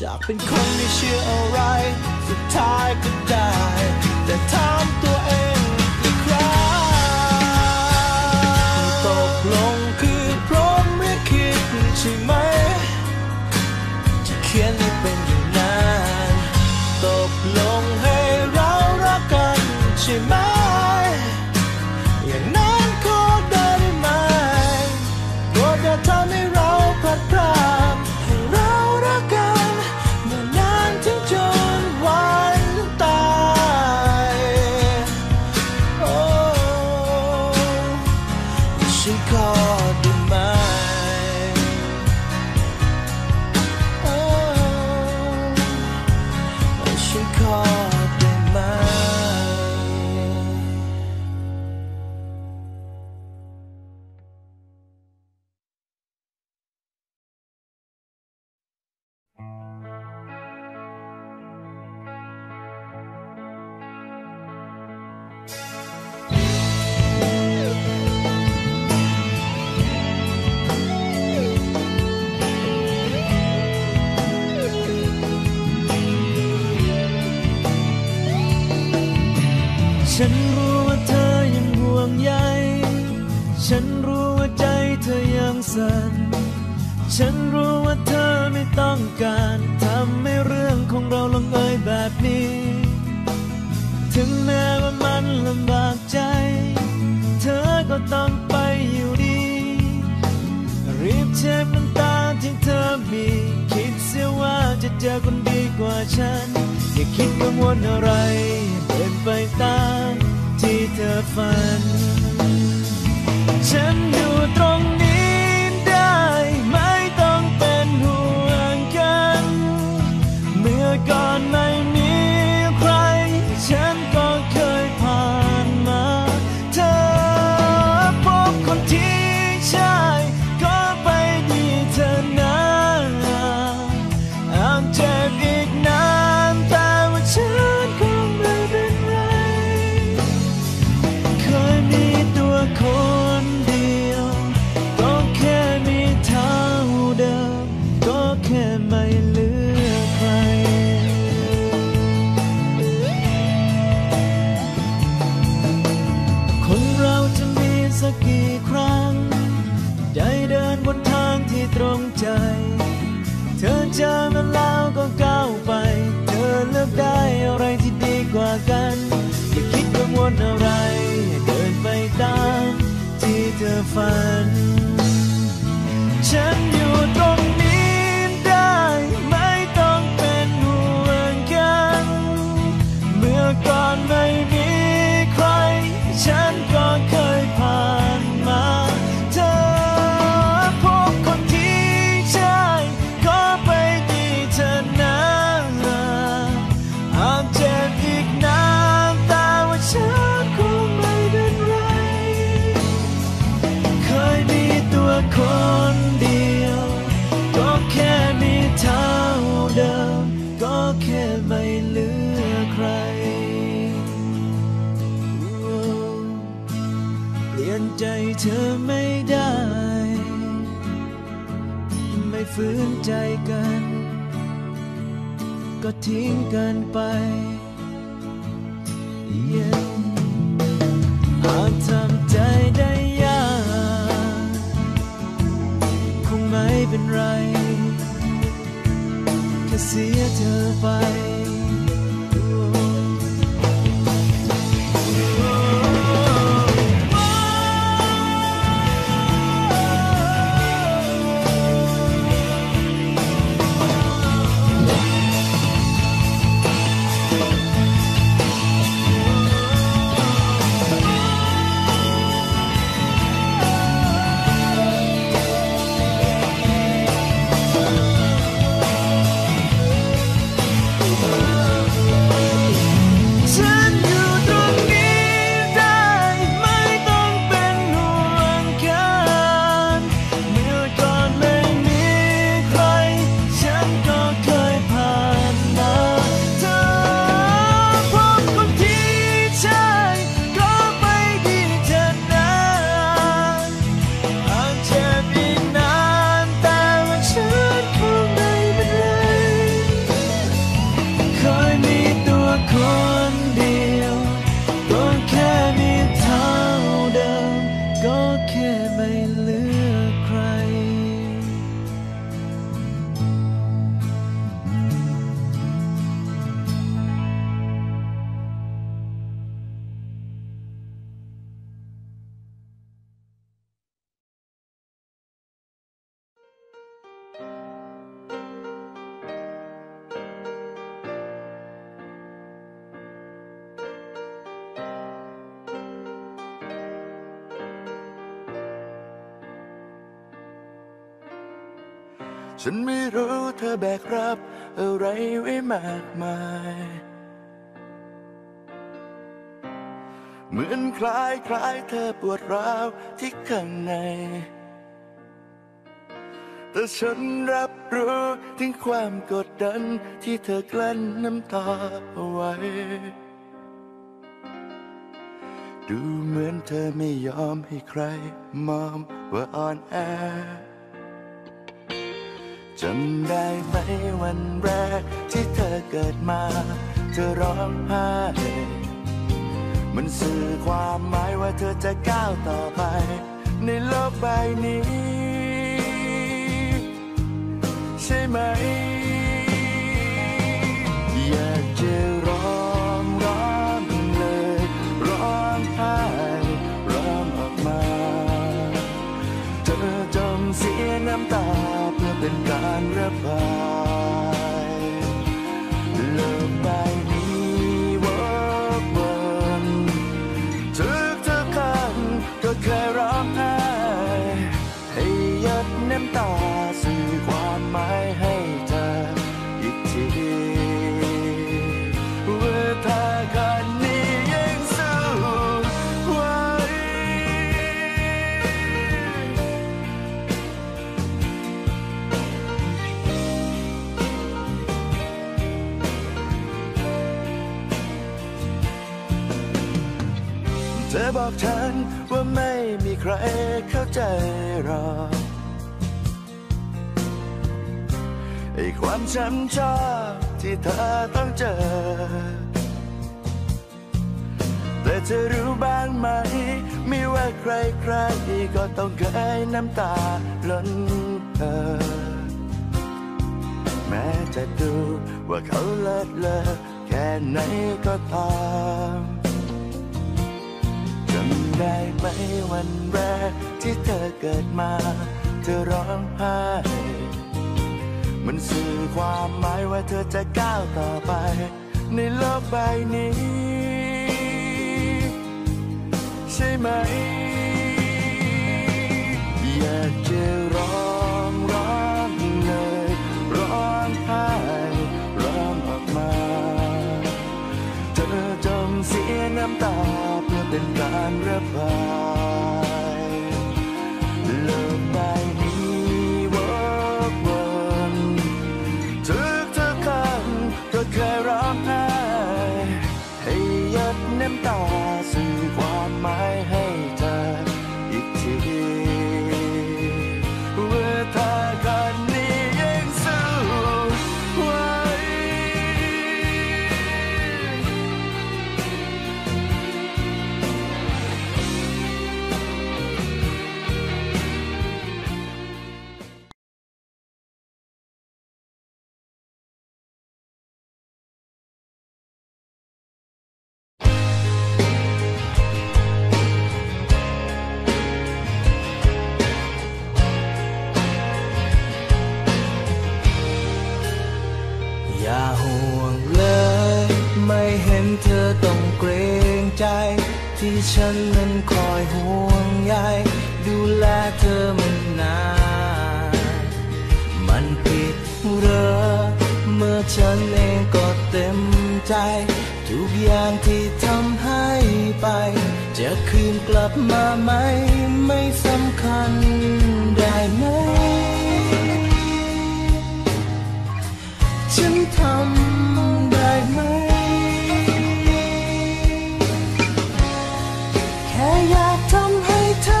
จากเป็นคนไม่เชื่ออะไรสุดท้ายก็ได้แต่ถามตัวเองอีกครั้ง ฉันรู้ว่าเธอยังห่วงใยฉันรู้ว่าใจเธอยังสั่นฉันรู้ว่าเธอไม่ต้องการทำให้เรื่องของเราลงเอยแบบนี้ถึงแม้ว่ามันลำบากใจเธอก็ต้องไปอยู่ดีรีบเช็ดน้ำตาที่เธอมีคิดเสียว่าจะเจอคนดีกว่าฉันอย่าคิดกังวลอะไรเดินไปตามที่เธอฝันฉันอยู่ตรงนี้ได้ไม่ต้องเป็นห่วงกันเมื่อก่อนไม่มีใครฉันก็เคยผ่านมาเธอพบคนที่ใช่ก็ไปดีเธอนะอ้ามเจ็บอีกนานแต่ว่าฉันคงไม่เป็นไรเคยมีตัวคนเดียวก็แค่มีเท่าเดิมก็แค่ไม่เหลือใครคนเราจะมีสักกี่ครั้งได้เดินบนทางที่ตรงใจเธอเจอมาแล้วก็ก้าวไปเธอเลือกได้อะไรที่ดีกว่ากันอย่าคิดกังวลอะไรเดินไปตามที่เธอฝันฉันอยู่ตรงนี้ได้ไม่ต้องเป็นห่วงกันเมื่อก่อนไม่มีใครฉันก็เคยผ่านมาเธอพบคนที่ใช่ก็ไปดีเธอนะอาจเจ็บอีกนานแต่ว่าฉันคงไม่เป็นไรเคยมีตัวคนเดียวก็แค่มีเท่าเดิมก็แค่ไม่เหลือใครเปลี่ยนใจเธอไม่ได้ไม่ฝืนใจกันก็ทิ้งกันไปอาจทำใจได้ยากคงไม่เป็นไรแค่เสียเธอไปฉันไม่รู้เธอแบกรับอะไรไว้มากมายเหมือนคล้ายเธอปวดร้าวที่ข้างในแต่ฉันรับรู้ถึงความกดดันที่เธอกลั้นน้ำตาเอาไว้ ดูเหมือนเธอไม่ยอมให้ใครมองว่าอ่อนแอจำได้ไหมวันแรกที่เธอเกิดมาเธอร้องไห้มันสื่อความหมายว่าเธอจะก้าวต่อไปในโลกใบนี้ใช่ไหมอยากจะร้องร้องเลยร้องไห้ร้องออกมาเธอจมเสียน้ำตาเพื่อเป็นการระบายโลกใบนี้วกวนทุกทุกครั้งก็เคยร้องไห้ให้หยดน้ำตาสื่อความหมายให้เธออีกทีเธอบอกฉันว่าไม่มีใครเข้าใจหรอกไอ้ความช้ำชอกที่เธอต้องเจอแต่เธอรู้บ้างไหมไม่ว่าใครใครก็ต้องเคยน้ำตาล้นเธอแม้จะดูว่าเขาเลิศเลอแค่ไหนก็ตามได้ไหมวันแรกที่เธอเกิดมาเธอร้องไห้มันสื่อความหมายว่าเธอจะก้าวต่อไปในโลกใบนี้ใช่ไหมอยากจะร้องร้องเลยร้องไห้ร้องออกมาเธอจมเสียน้ำตาเพื่อเป็นการระบายโลกใบนี้วกวนทุกทุกครั้งก็เคยร้องไห้ให้หยดน้ำตาสื่อความหมายให้เธออีกทีว่าเธอคนนี้ยังสู้ไหวที่ฉันนั้นคอยห่วงใยดูแลเธอมันนานมันผิดเหรอเมื่อฉันเองก็เต็มใจทุกอย่างที่ทำให้ไปจะคืนกลับมาไหมไม่สำคัญได้ไหมฉันทำได้ไหมอยากทำให้เธอ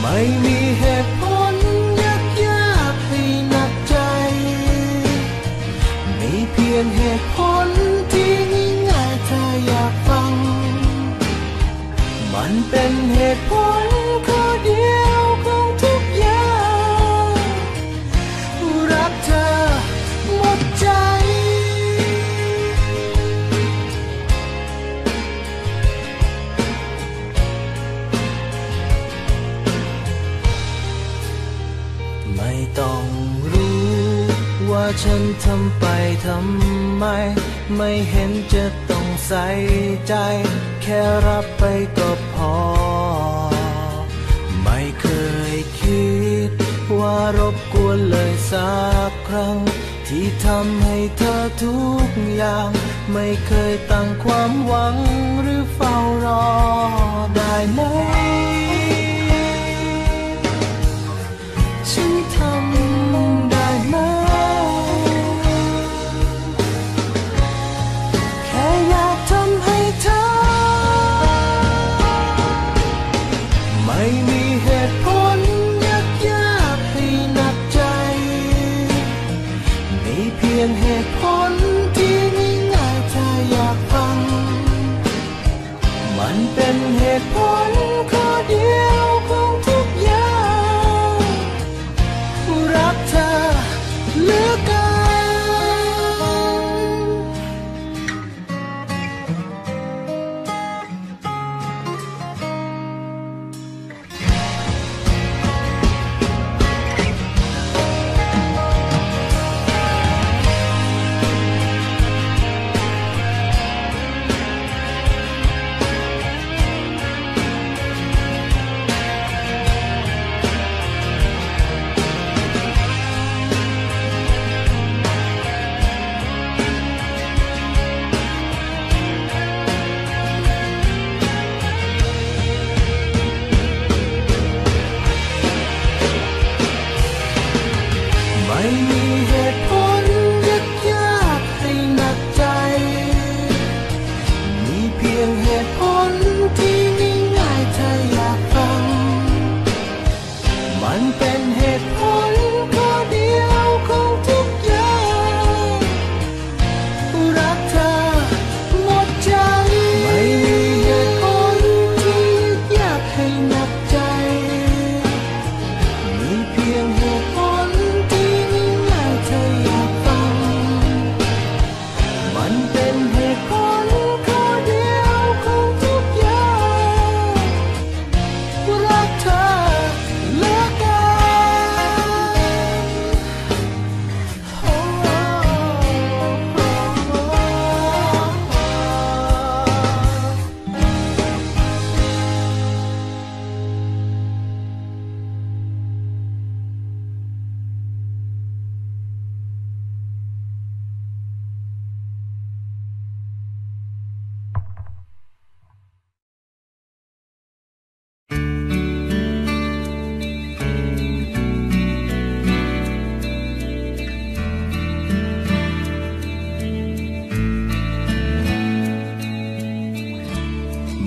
ไม่มีเหตุผลยากๆให้หนักใจมีเพียงเหตุผลที่ง่ายๆเธออยากฟังมันเป็นเหตุผลข้อเดียวของทุกอย่างรักเธอหมดใจต้องรู้ว่าฉันทำไปทำไมไม่เห็นจะต้องใส่ใจแค่รับไปก็พอไม่เคยคิดว่ารบกวนเลยสักครั้งที่ทำให้เธอทุกอย่างไม่เคยตั้งความหวังหรือเฝ้ารอได้ไหมฉันทำได้ไหมแค่อยาก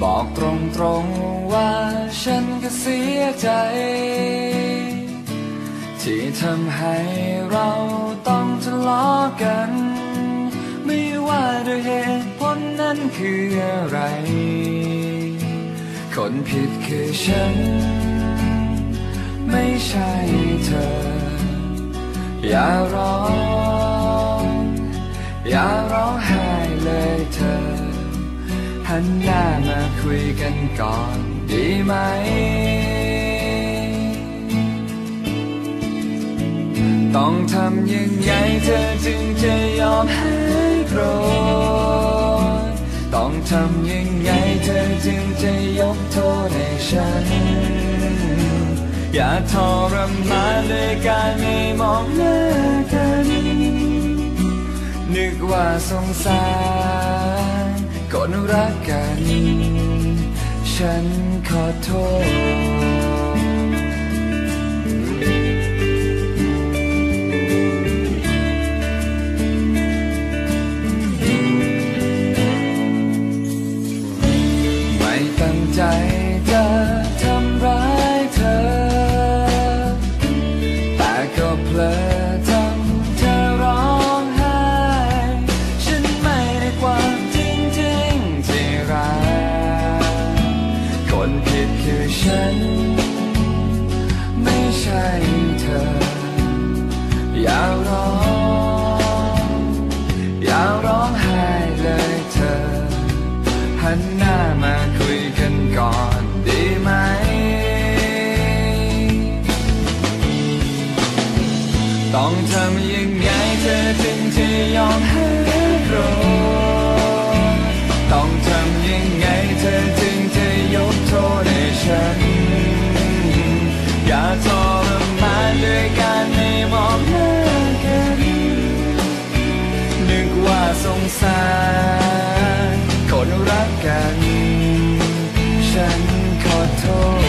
บอกตรงๆว่าฉันก็เสียใจที่ทำให้เราต้องทะเลาะกันไม่ว่าด้วยเหตุผลนั้นคืออะไรคนผิดคือฉันไม่ใช่เธออย่าร้องอย่าร้องไห้เลยเธอหันหน้ามาคุยกันก่อนดีไหมต้องทำยังไงเธอจึงจะยอมให้โกรธต้องทำยังไงเธอจึงจะยกโทษให้ฉันอย่าทรมานด้วยการไม่มองหน้ากันนึกว่าสงสารก่อนรักกันฉันขอโทษไม่ตั้งใจจะทำร้ายเธอแต่ก็เพลินฉันไม่ใช่เธออย่าร้องอย่าร้องไห้เลยเธอหันหน้ามาคุยกันก่อนดีไหมต้องทำยังไงเธอถึงจะยอมให้โกรธต้องทำยังไงเธอถึงจะยกโทษให้ฉันอย่าทรมานด้วยการไม่มองหน้ากันนึกว่าสงสารคนรักกันฉันขอโทษ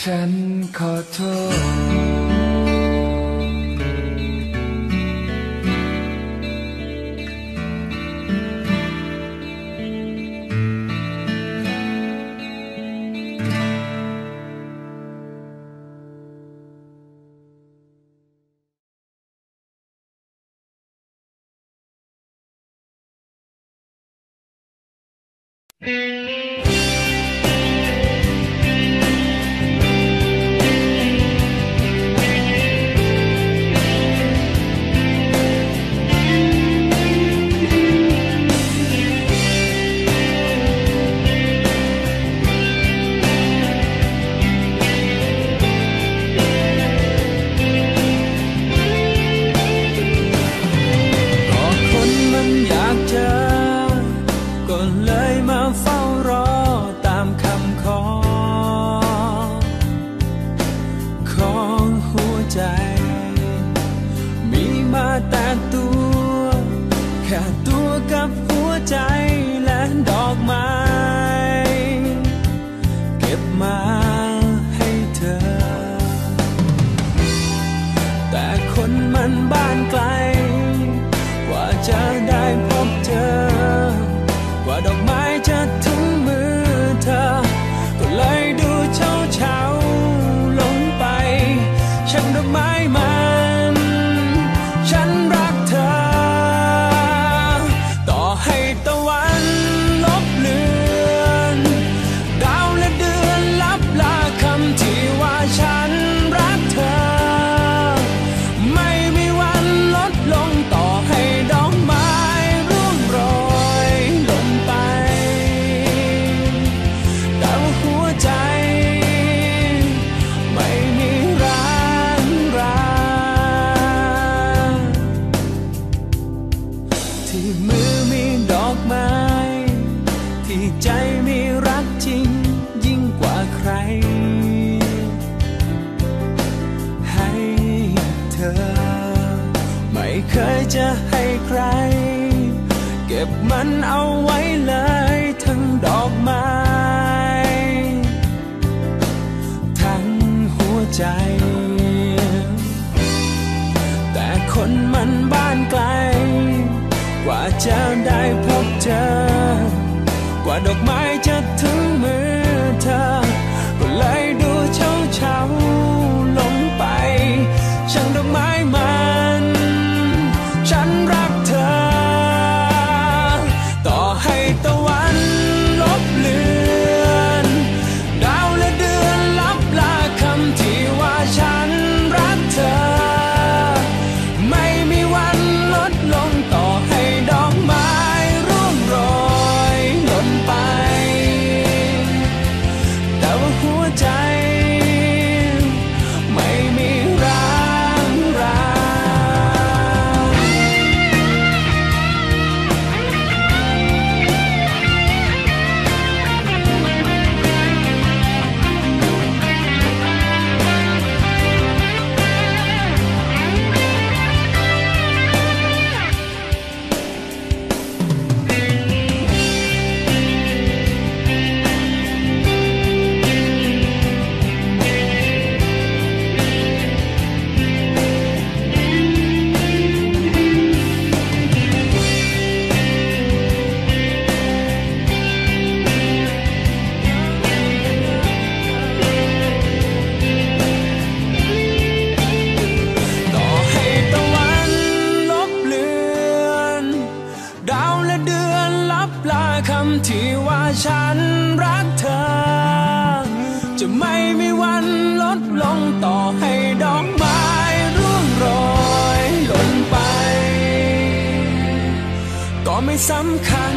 ฉันขอโทษ มีมาแต่ตัวแค่ตัวกับหัวใจและดอกไม้เก็บมาให้เธอแต่คนมันบ้านไกลกว่าจะได้พบเจอกว่าดอกไม้จะถึงมือเธอก็เลยดูเฉาๆหลงไปฉันดอกไม้ที่มือมีดอกไม้ที่ใจมีรักจริงยิ่งกว่าใครให้เธอไม่เคยจะให้ใครเก็บมันเอาไว้เลยทั้งดอกไม้ทั้งหัวใจแต่คนมันบ้านไกลกว่าจะได้พบเจอกว่าดอกไม้จะถึงมือเธอก็เลยดูเฉาหลงไปช่างดอกไม้มันฉันรักเธอต่อให้ตะวันลบเลือนดาวและเดือนลับลาคำที่ว่าฉันรักเธอไม่มีวันลดลงต่อให้ดอกไม้ร่วงโรยหล่นไปแต่ว่าหัวใจไม่มีร่างที่ว่าฉันรักเธอจะไม่มีวันลดลงต่อให้ดอกไม้ร่วงโรยหล่นไปก็ไม่สำคัญ